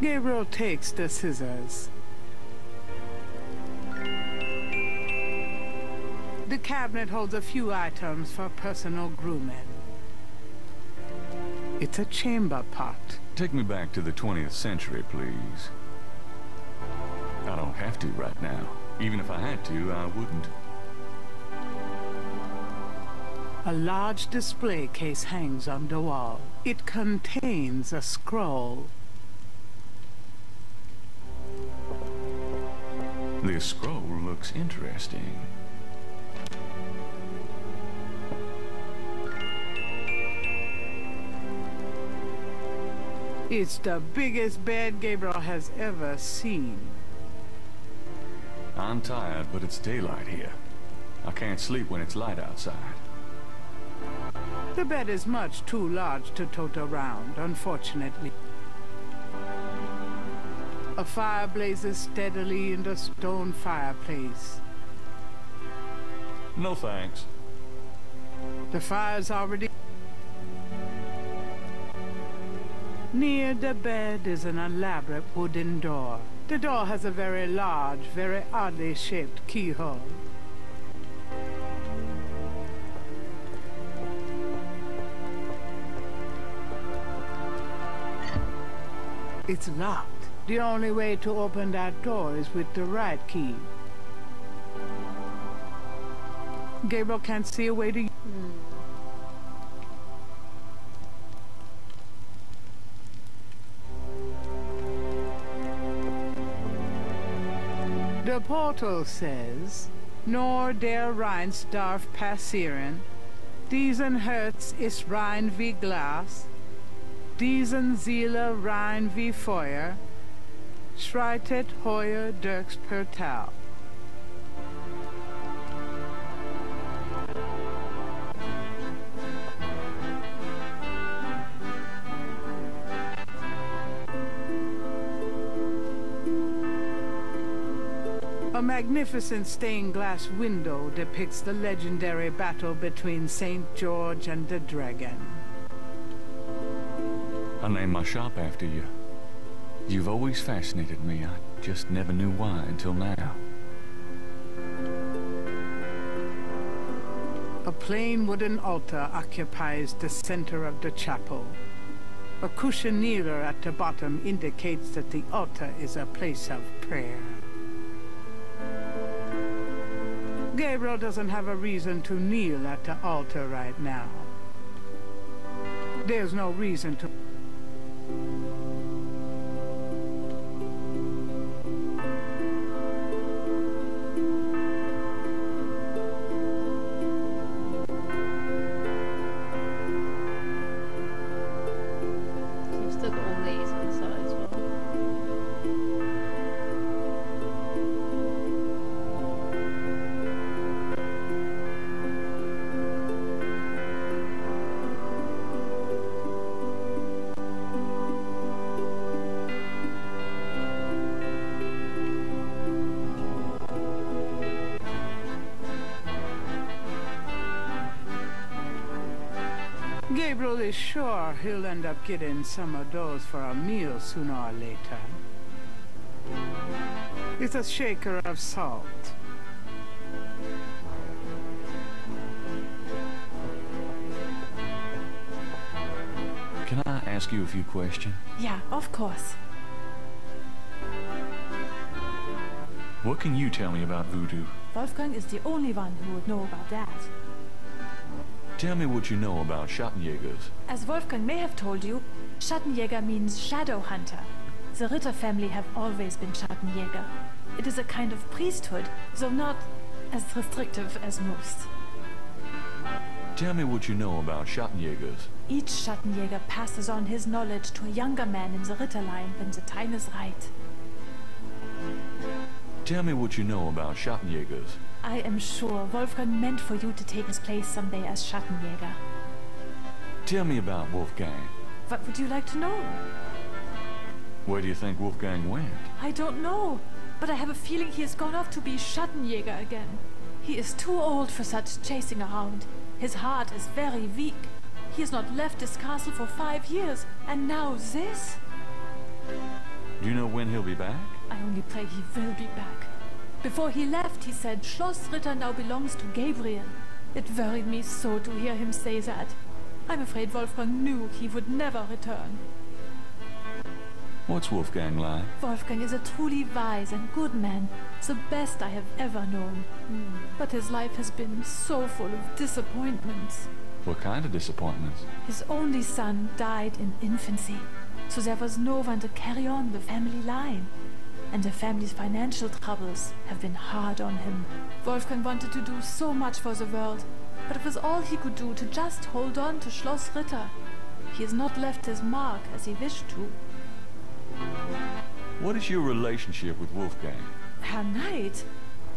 Gabriel takes the scissors. The cabinet holds a few items for personal grooming. It's a chamber pot. Take me back to the twentieth century, please. I don't have to right now. Even if I had to, I wouldn't. A large display case hangs on the wall. It contains a scroll. This scroll looks interesting. It's the biggest bed Gabriel has ever seen. I'm tired, but it's daylight here. I can't sleep when it's light outside. The bed is much too large to tote around, unfortunately. A fire blazes steadily in the stone fireplace. No thanks. The fire's already... Near the bed is an elaborate wooden door. The door has a very large, very oddly shaped keyhole. It's locked. The only way to open that door is with the right key. Gabriel can't see a way to... Mm. The portal says, "Nor der Rheins darf passieren, diesen Herz ist rein wie Glas, diesen Seele rein wie Feuer, schreitet heuer durchs Portal." A magnificent stained glass window depicts the legendary battle between Saint George and the dragon. I named my shop after you. You've always fascinated me. I just never knew why until now. A plain wooden altar occupies the center of the chapel. A cushion kneeler at the bottom indicates that the altar is a place of prayer. Gabriel doesn't have a reason to kneel at the altar right now. There's no reason to... Gabriel is sure he'll end up getting some of those for a meal sooner or later. It's a shaker of salt. Can I ask you a few questions? Yeah, of course. What can you tell me about voodoo? Wolfgang is the only one who would know about that. Tell me what you know about Schattenjägers. As Wolfgang may have told you, Schattenjäger means shadow hunter. The Ritter family have always been Schattenjäger. It is a kind of priesthood, though not as restrictive as most. Tell me what you know about Schattenjägers. Each Schattenjäger passes on his knowledge to a younger man in the Ritter line when the time is right. Tell me what you know about Schattenjägers. I am sure Wolfgang meant for you to take his place someday as Schattenjäger. Tell me about Wolfgang. What would you like to know? Where do you think Wolfgang went? I don't know, but I have a feeling he has gone off to be Schattenjäger again. He is too old for such chasing around. His heart is very weak. He has not left his castle for five years, and now this? Do you know when he'll be back? I only pray he will be back. Before he left, he said, Schloss Ritter now belongs to Gabriel. It worried me so to hear him say that. I'm afraid Wolfgang knew he would never return. What's Wolfgang like? Wolfgang is a truly wise and good man, the best I have ever known. Mm. But his life has been so full of disappointments. What kind of disappointments? His only son died in infancy, so there was no one to carry on the family line. And the family's financial troubles have been hard on him. Wolfgang wanted to do so much for the world, but it was all he could do to just hold on to Schloss Ritter. He has not left his mark as he wished to. What is your relationship with Wolfgang? Herr Knight,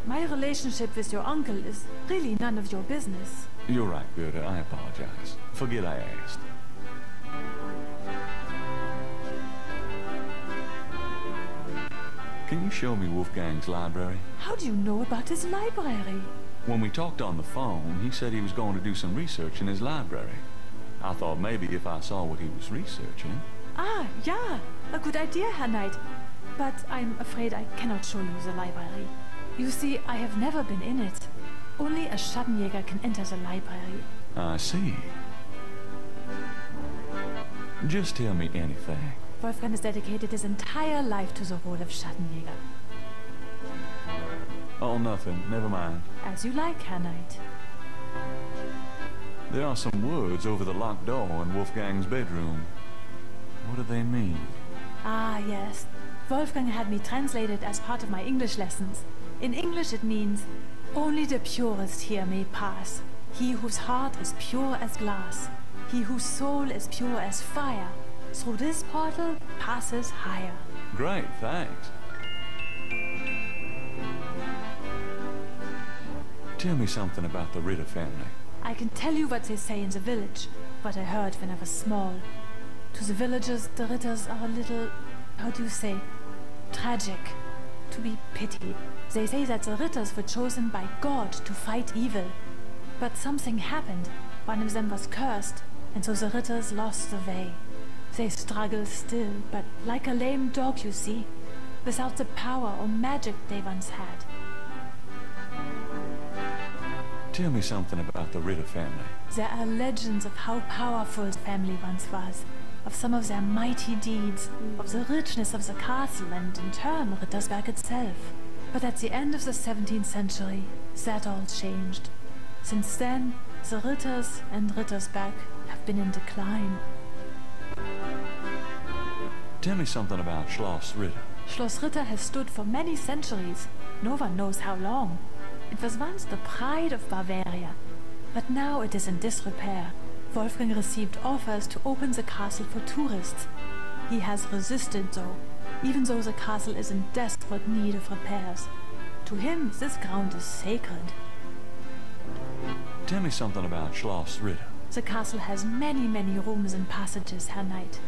my relationship with your uncle is really none of your business. You're right, Gerda, I apologize. Forget I asked. Can you show me Wolfgang's library? How do you know about his library? When we talked on the phone, he said he was going to do some research in his library. I thought maybe if I saw what he was researching... Ah, yeah, a good idea, Herr Knight. But I'm afraid I cannot show you the library. You see, I have never been in it. Only a Schattenjäger can enter the library. I see. Just tell me anything. Wolfgang has dedicated his entire life to the role of Schattenjäger. Oh, nothing. Never mind. As you like, Herr Knight. There are some words over the locked door in Wolfgang's bedroom. What do they mean? Ah, yes. Wolfgang had me translated as part of my English lessons. In English it means, only the purest here may pass. He whose heart is pure as glass. He whose soul is pure as fire. Through this portal passes higher. Great, thanks. Tell me something about the Ritter family. I can tell you what they say in the village, what I heard when I was small. To the villagers, the Ritters are a little, how do you say, tragic, to be pitied. They say that the Ritters were chosen by God to fight evil. But something happened. One of them was cursed, and so the Ritters lost the way. They struggle still, but like a lame dog, you see, without the power or magic they once had. Tell me something about the Ritter family. There are legends of how powerful the family once was, of some of their mighty deeds, of the richness of the castle and, in turn, Rittersburg itself. But at the end of the seventeenth century, that all changed. Since then, the Ritters and Rittersberg have been in decline. Tell me something about Schloss Ritter. Schloss Ritter has stood for many centuries. No one knows how long. It was once the pride of Bavaria, but now it is in disrepair. Wolfgang received offers to open the castle for tourists. He has resisted though, even though the castle is in desperate need of repairs. To him, this ground is sacred. Tell me something about Schloss Ritter. The castle has many, many rooms and passages, Herr Knight.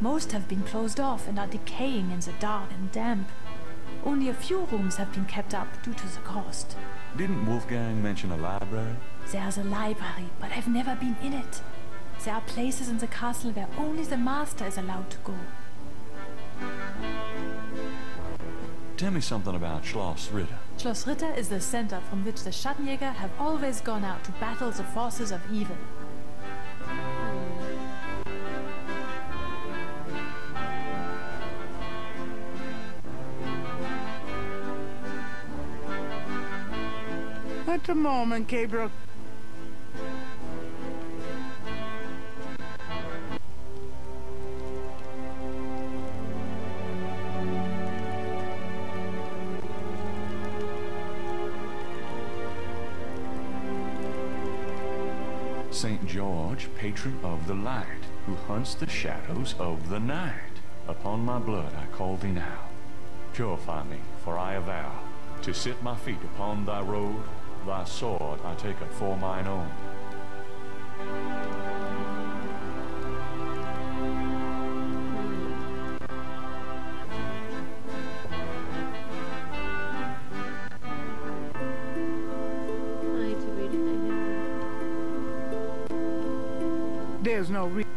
Most have been closed off and are decaying in the dark and damp. Only a few rooms have been kept up due to the cost. Didn't Wolfgang mention a library? There's a library, but I've never been in it. There are places in the castle where only the master is allowed to go. Tell me something about Schloss Ritter. Schloss Ritter is the center from which the Schattenjäger have always gone out to battle the forces of evil. At a moment, Gabriel. Saint George, patron of the light, who hunts the shadows of the night. Upon my blood I call thee now. Purify me, for I avow to sit my feet upon thy road. Thy sword I take it for mine own. There's no reason.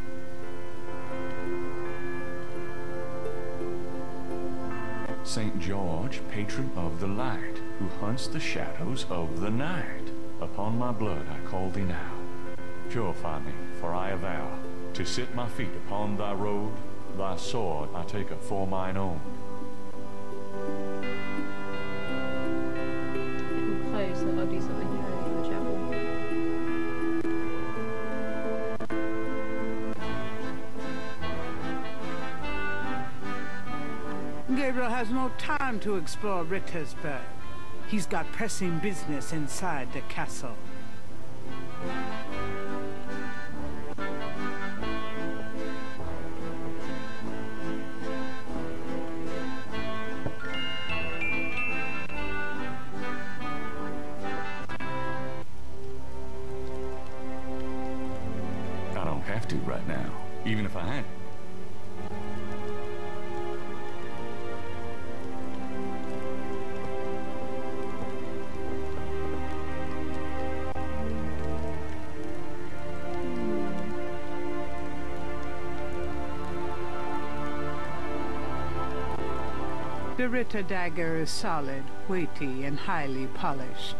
Saint George, patron of the light, who hunts the shadows of the night. Upon my blood I call thee now. Purify me, for I avow to sit my feet upon thy road. Thy sword I take it for mine own. Getting close, that I'll do something here in the chapel. Gabriel has no time to explore Rittersburg. He's got pressing business inside the castle. I don't have to right now, even if I had. The Ritter dagger is solid, weighty, and highly polished.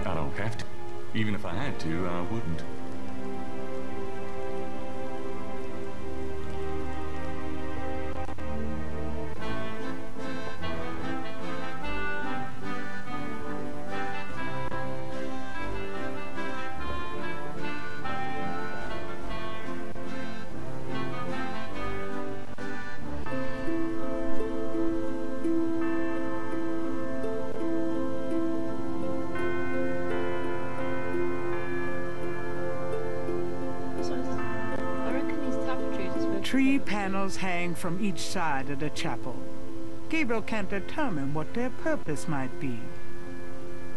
I don't have to. Even if I had to, I wouldn't. Tree panels hang from each side of the chapel. Gabriel can't determine what their purpose might be.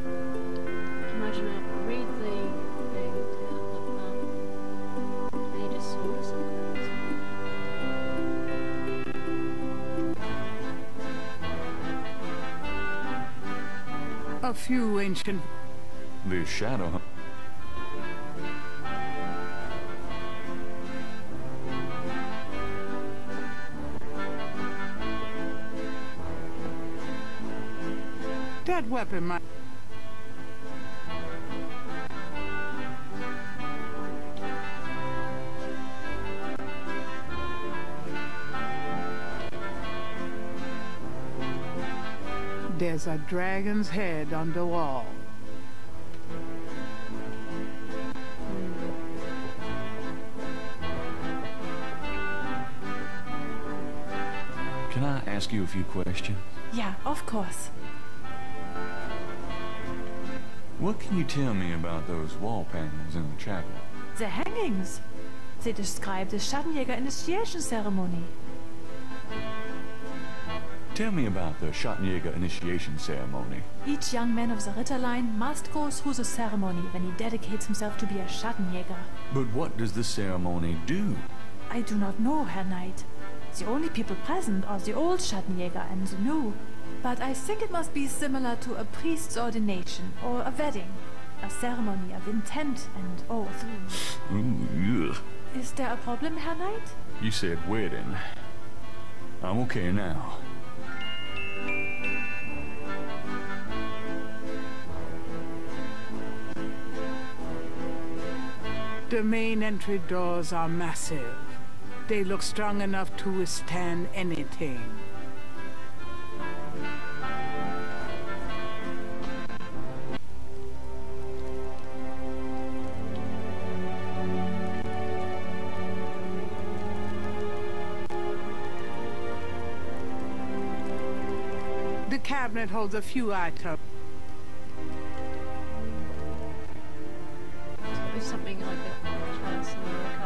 Imagine I read the thing to that and you just saw something. A few ancient... The shadow... That weapon might... There's a dragon's head on the wall. Can I ask you a few questions? Yeah, of course. What can you tell me about those wall panels in the chapel? The hangings. They describe the Schattenjäger initiation ceremony. Tell me about the Schattenjäger initiation ceremony. Each young man of the Ritter line must go through the ceremony when he dedicates himself to be a Schattenjäger. But what does this ceremony do? I do not know, Herr Knight. The only people present are the old Schattenjäger and the new. But I think it must be similar to a priest's ordination or a wedding. A ceremony of intent and oath. Ooh, yeah. Is there a problem, Herr Knight? You said wedding. I'm okay now. The main entry doors are massive. They look strong enough to withstand anything. The cabinet holds a few items. There's something like that. Trying to look up.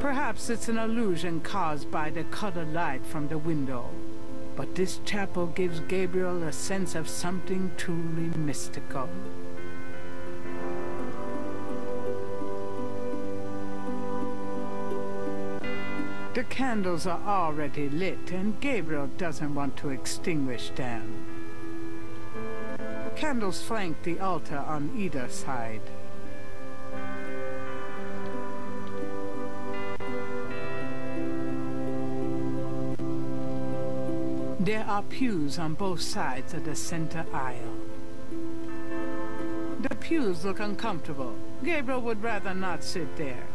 Perhaps it's an illusion caused by the colored light from the window, but this chapel gives Gabriel a sense of something truly mystical. The candles are already lit, and Gabriel doesn't want to extinguish them. Candles flank the altar on either side. There are pews on both sides of the center aisle. The pews look uncomfortable. Gabriel would rather not sit there.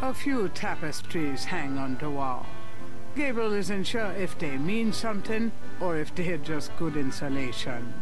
A few tapestries hang on the wall. Gabriel isn't sure if they mean something, or if they're just good insulation.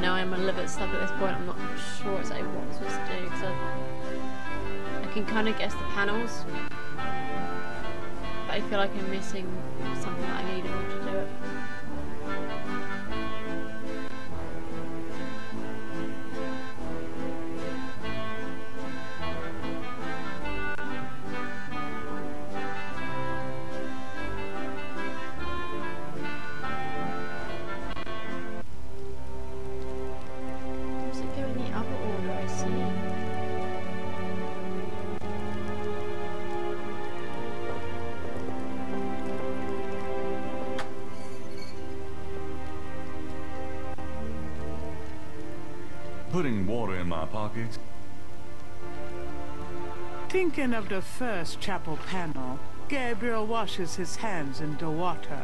Now I'm a little bit stuck at this point. I'm not sure exactly what I'm supposed to do because I, I can kind of guess the panels, but I feel like I'm missing something that I need in order to do it. Putting water in my pockets. Thinking of the first chapel panel, Gabriel washes his hands in the water.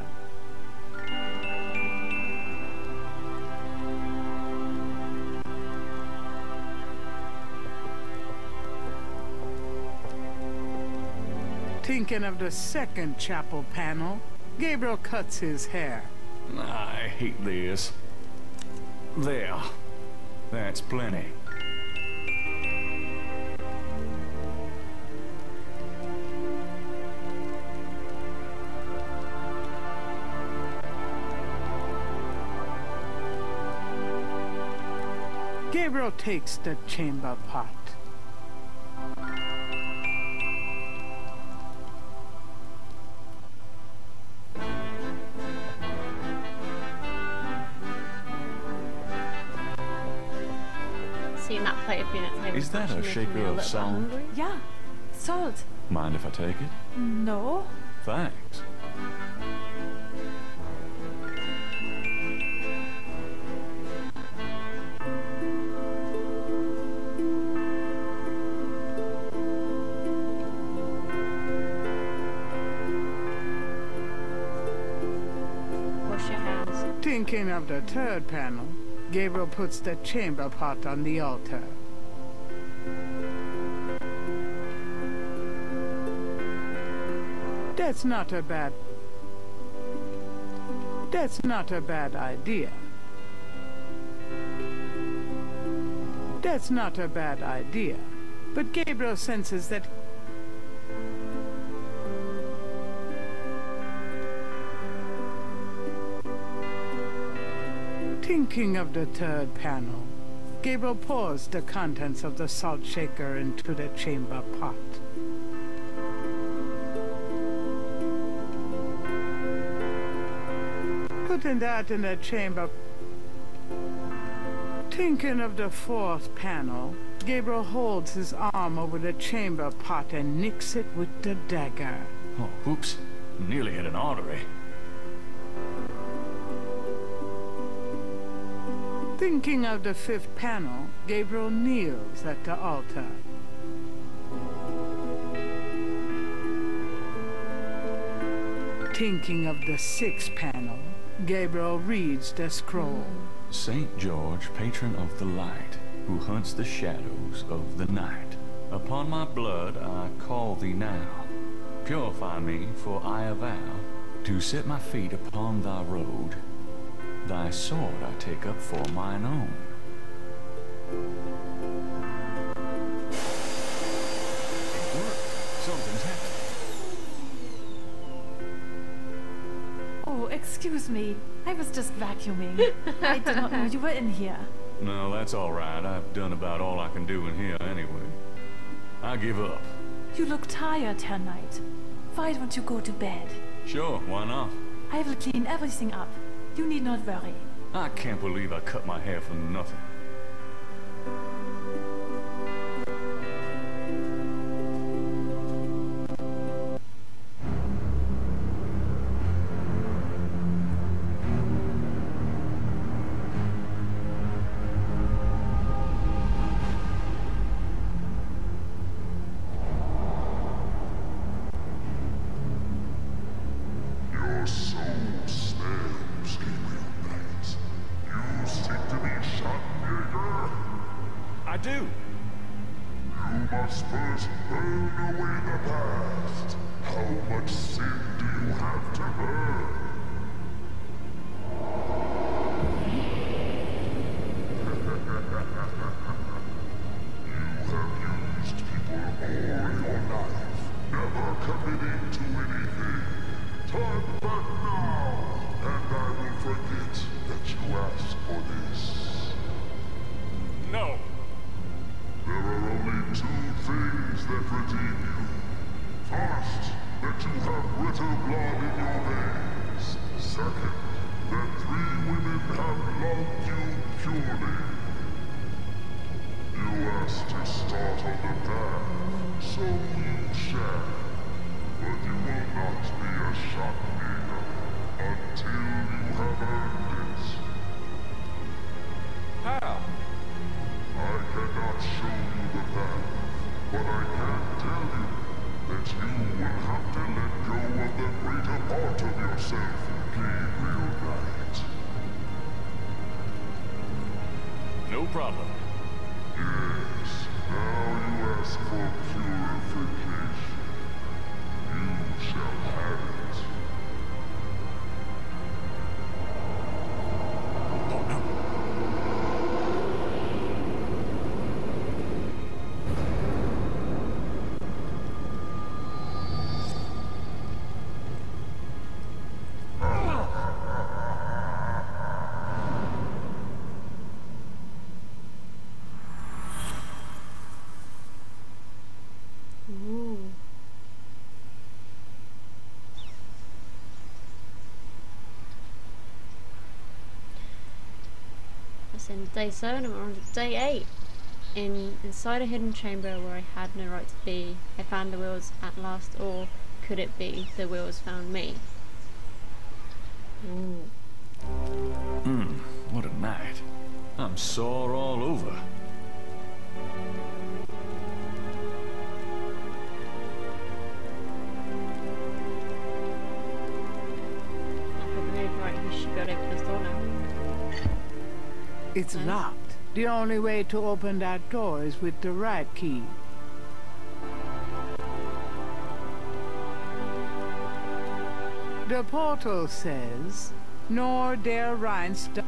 Thinking of the second chapel panel, Gabriel cuts his hair. I hate this. There. That's plenty. Gabriel takes the chamber pot. Is that a shaker of salt? Yeah, salt. Mind if I take it? No. Thanks. Thinking of the third panel, Gabriel puts the chamber pot on the altar. That's not a bad... That's not a bad idea. That's not a bad idea. But Gabriel senses that... Thinking of the third panel, Gabriel pours the contents of the salt shaker into the chamber pot. Putting that in the chamber... Thinking of the fourth panel, Gabriel holds his arm over the chamber pot and nicks it with the dagger. Oh, oops. Nearly hit an artery. Thinking of the fifth panel, Gabriel kneels at the altar. Thinking of the sixth panel, Gabriel reads the scroll. Saint George, patron of the light, who hunts the shadows of the night. Upon my blood I call thee now. Purify me, for I avow to set my feet upon thy road. Thy sword I take up for mine own. It worked. Something's happened. Oh, excuse me. I was just vacuuming. I did not know you were in here. No, that's all right. I've done about all I can do in here anyway. I give up. You look tired, Herr Knight. Why don't you go to bed? Sure, why not? I will clean everything up. You need not worry. I can't believe I cut my hair for nothing. End of day seven and we're on to day eight. In, inside a hidden chamber where I had no right to be, I found the wheels at last, or could it be the wheels found me? Ooh. Mmm, what a night. I'm sore all over. It's locked. The only way to open that door is with the right key. The portal says, nor dare Rhinestone.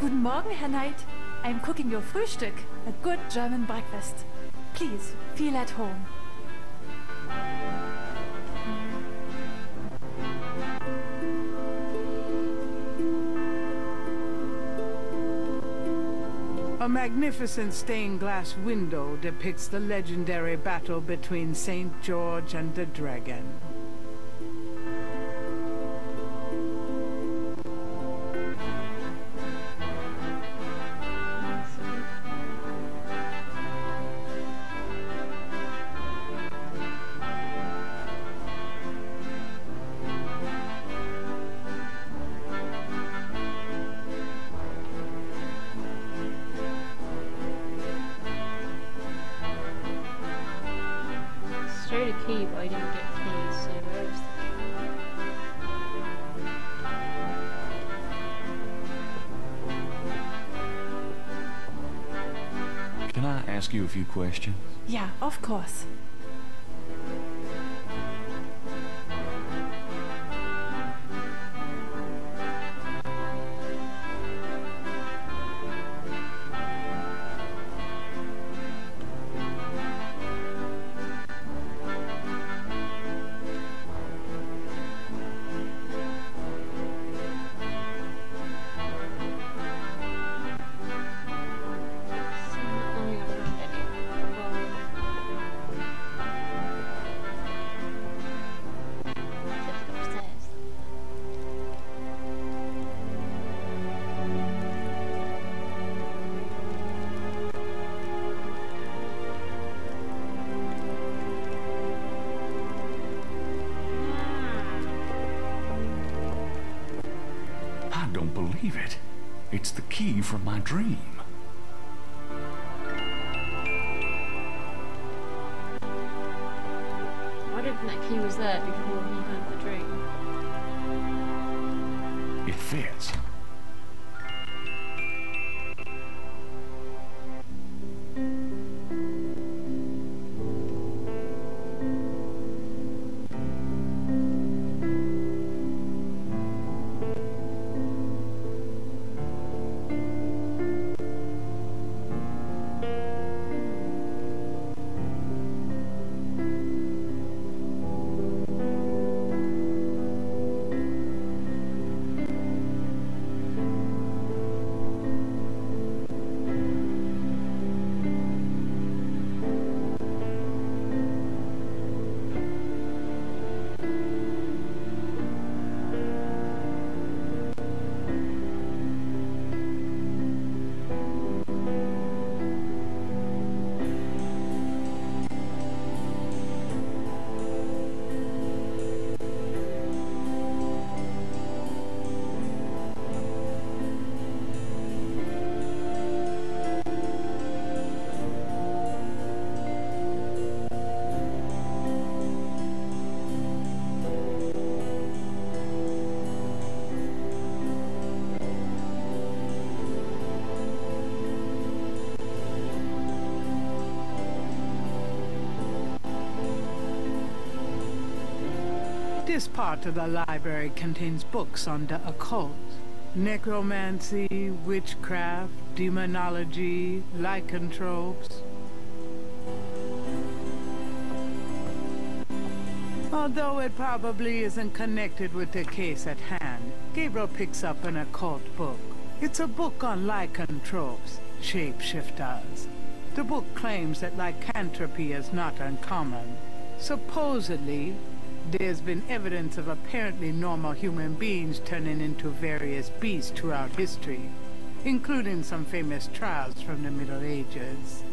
Guten Morgen, Herr Knight. I'm cooking your Frühstück, a good German breakfast. Please, feel at home. A magnificent stained glass window depicts the legendary battle between Saint George and the Dragon. Ask you a few questions? Yeah, of course. It's the key from my dream. I don't think that key was there before he had the dream. It fits. This part of the library contains books on the occult, necromancy, witchcraft, demonology, lycanthropes. Although it probably isn't connected with the case at hand, Gabriel picks up an occult book. It's a book on lycanthropes, shapeshifters. The book claims that lycanthropy is not uncommon. Supposedly, there's been evidence of apparently normal human beings turning into various beasts throughout history, including some famous trials from the Middle Ages.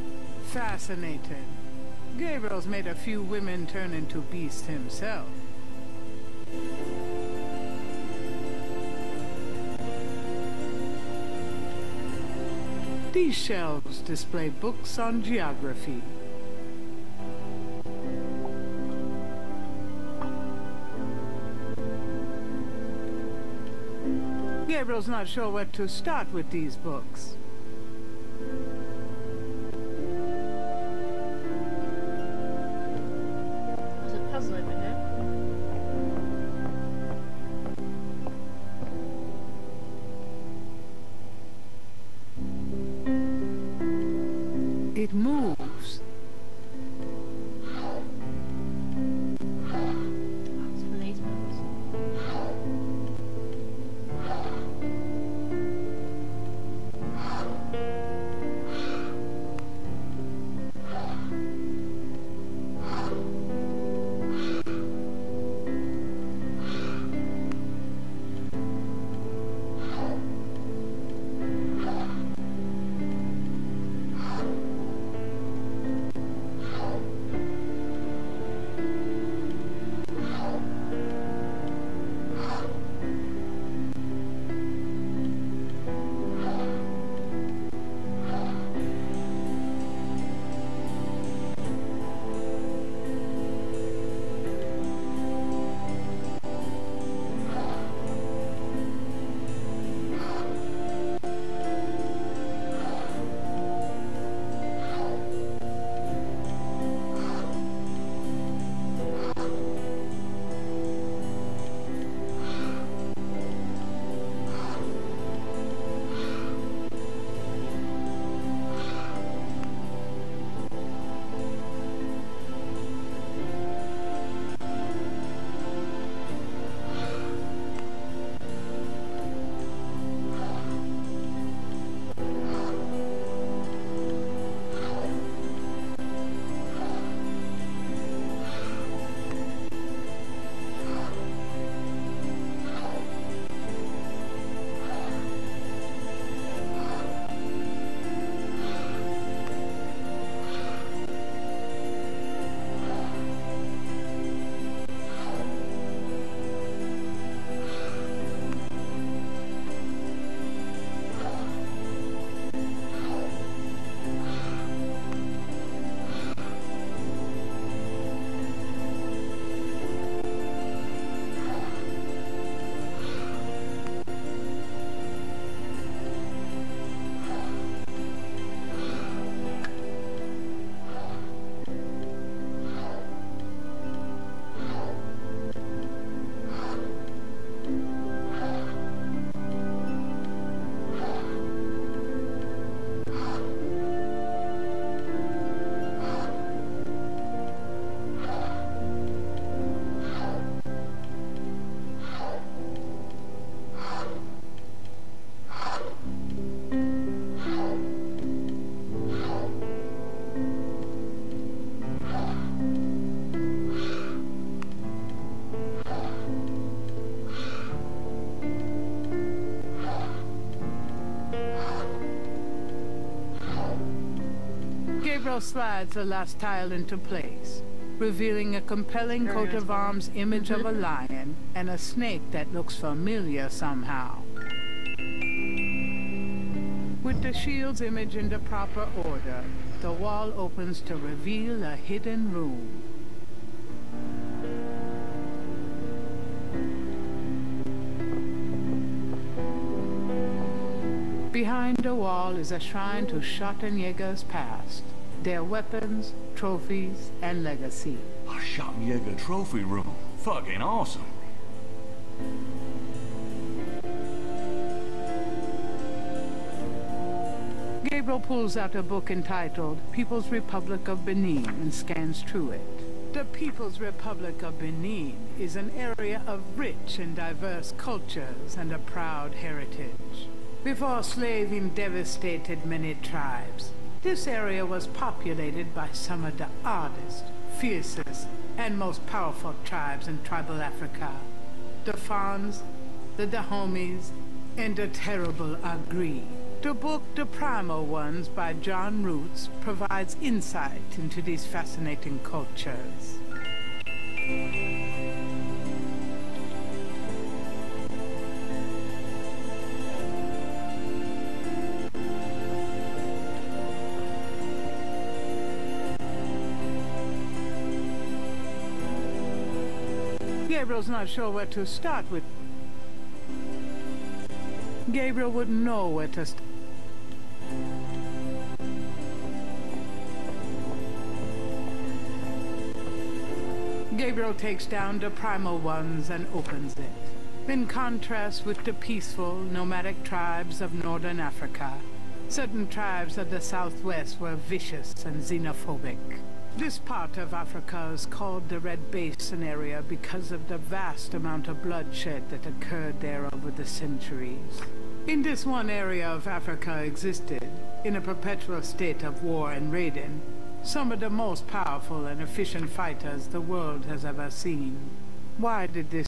Fascinating. Gabriel's made a few women turn into beasts himself. These shelves display books on geography. Gabriel's not sure where to start with these books. There's a puzzle over here. It moves. Gabriel slides the last tile into place, revealing a compelling coat of arms image of a lion and a snake that looks familiar somehow. With the shield's image in the proper order, the wall opens to reveal a hidden room. Behind the wall is a shrine to Schattenjäger's past, their weapons, trophies, and legacy. A Schattenjäger trophy room. Fucking awesome. Gabriel pulls out a book entitled People's Republic of Benin and scans through it. The People's Republic of Benin is an area of rich and diverse cultures and a proud heritage. Before slaving devastated many tribes, This area was populated by some of the oddest, fiercest, and most powerful tribes in tribal Africa. The Fons, the Dahomies, and the terrible Agri. The book The Primal Ones by John Roots provides insight into these fascinating cultures. Gabriel's not sure where to start with. Gabriel wouldn't know where to start. Gabriel takes down the primal ones and opens it. In contrast with the peaceful, nomadic tribes of northern Africa, certain tribes of the southwest were vicious and xenophobic. This part of Africa is called the Red Basin area because of the vast amount of bloodshed that occurred there over the centuries. In this one area of Africa existed, in a perpetual state of war and raiding, some of the most powerful and efficient fighters the world has ever seen. Why did this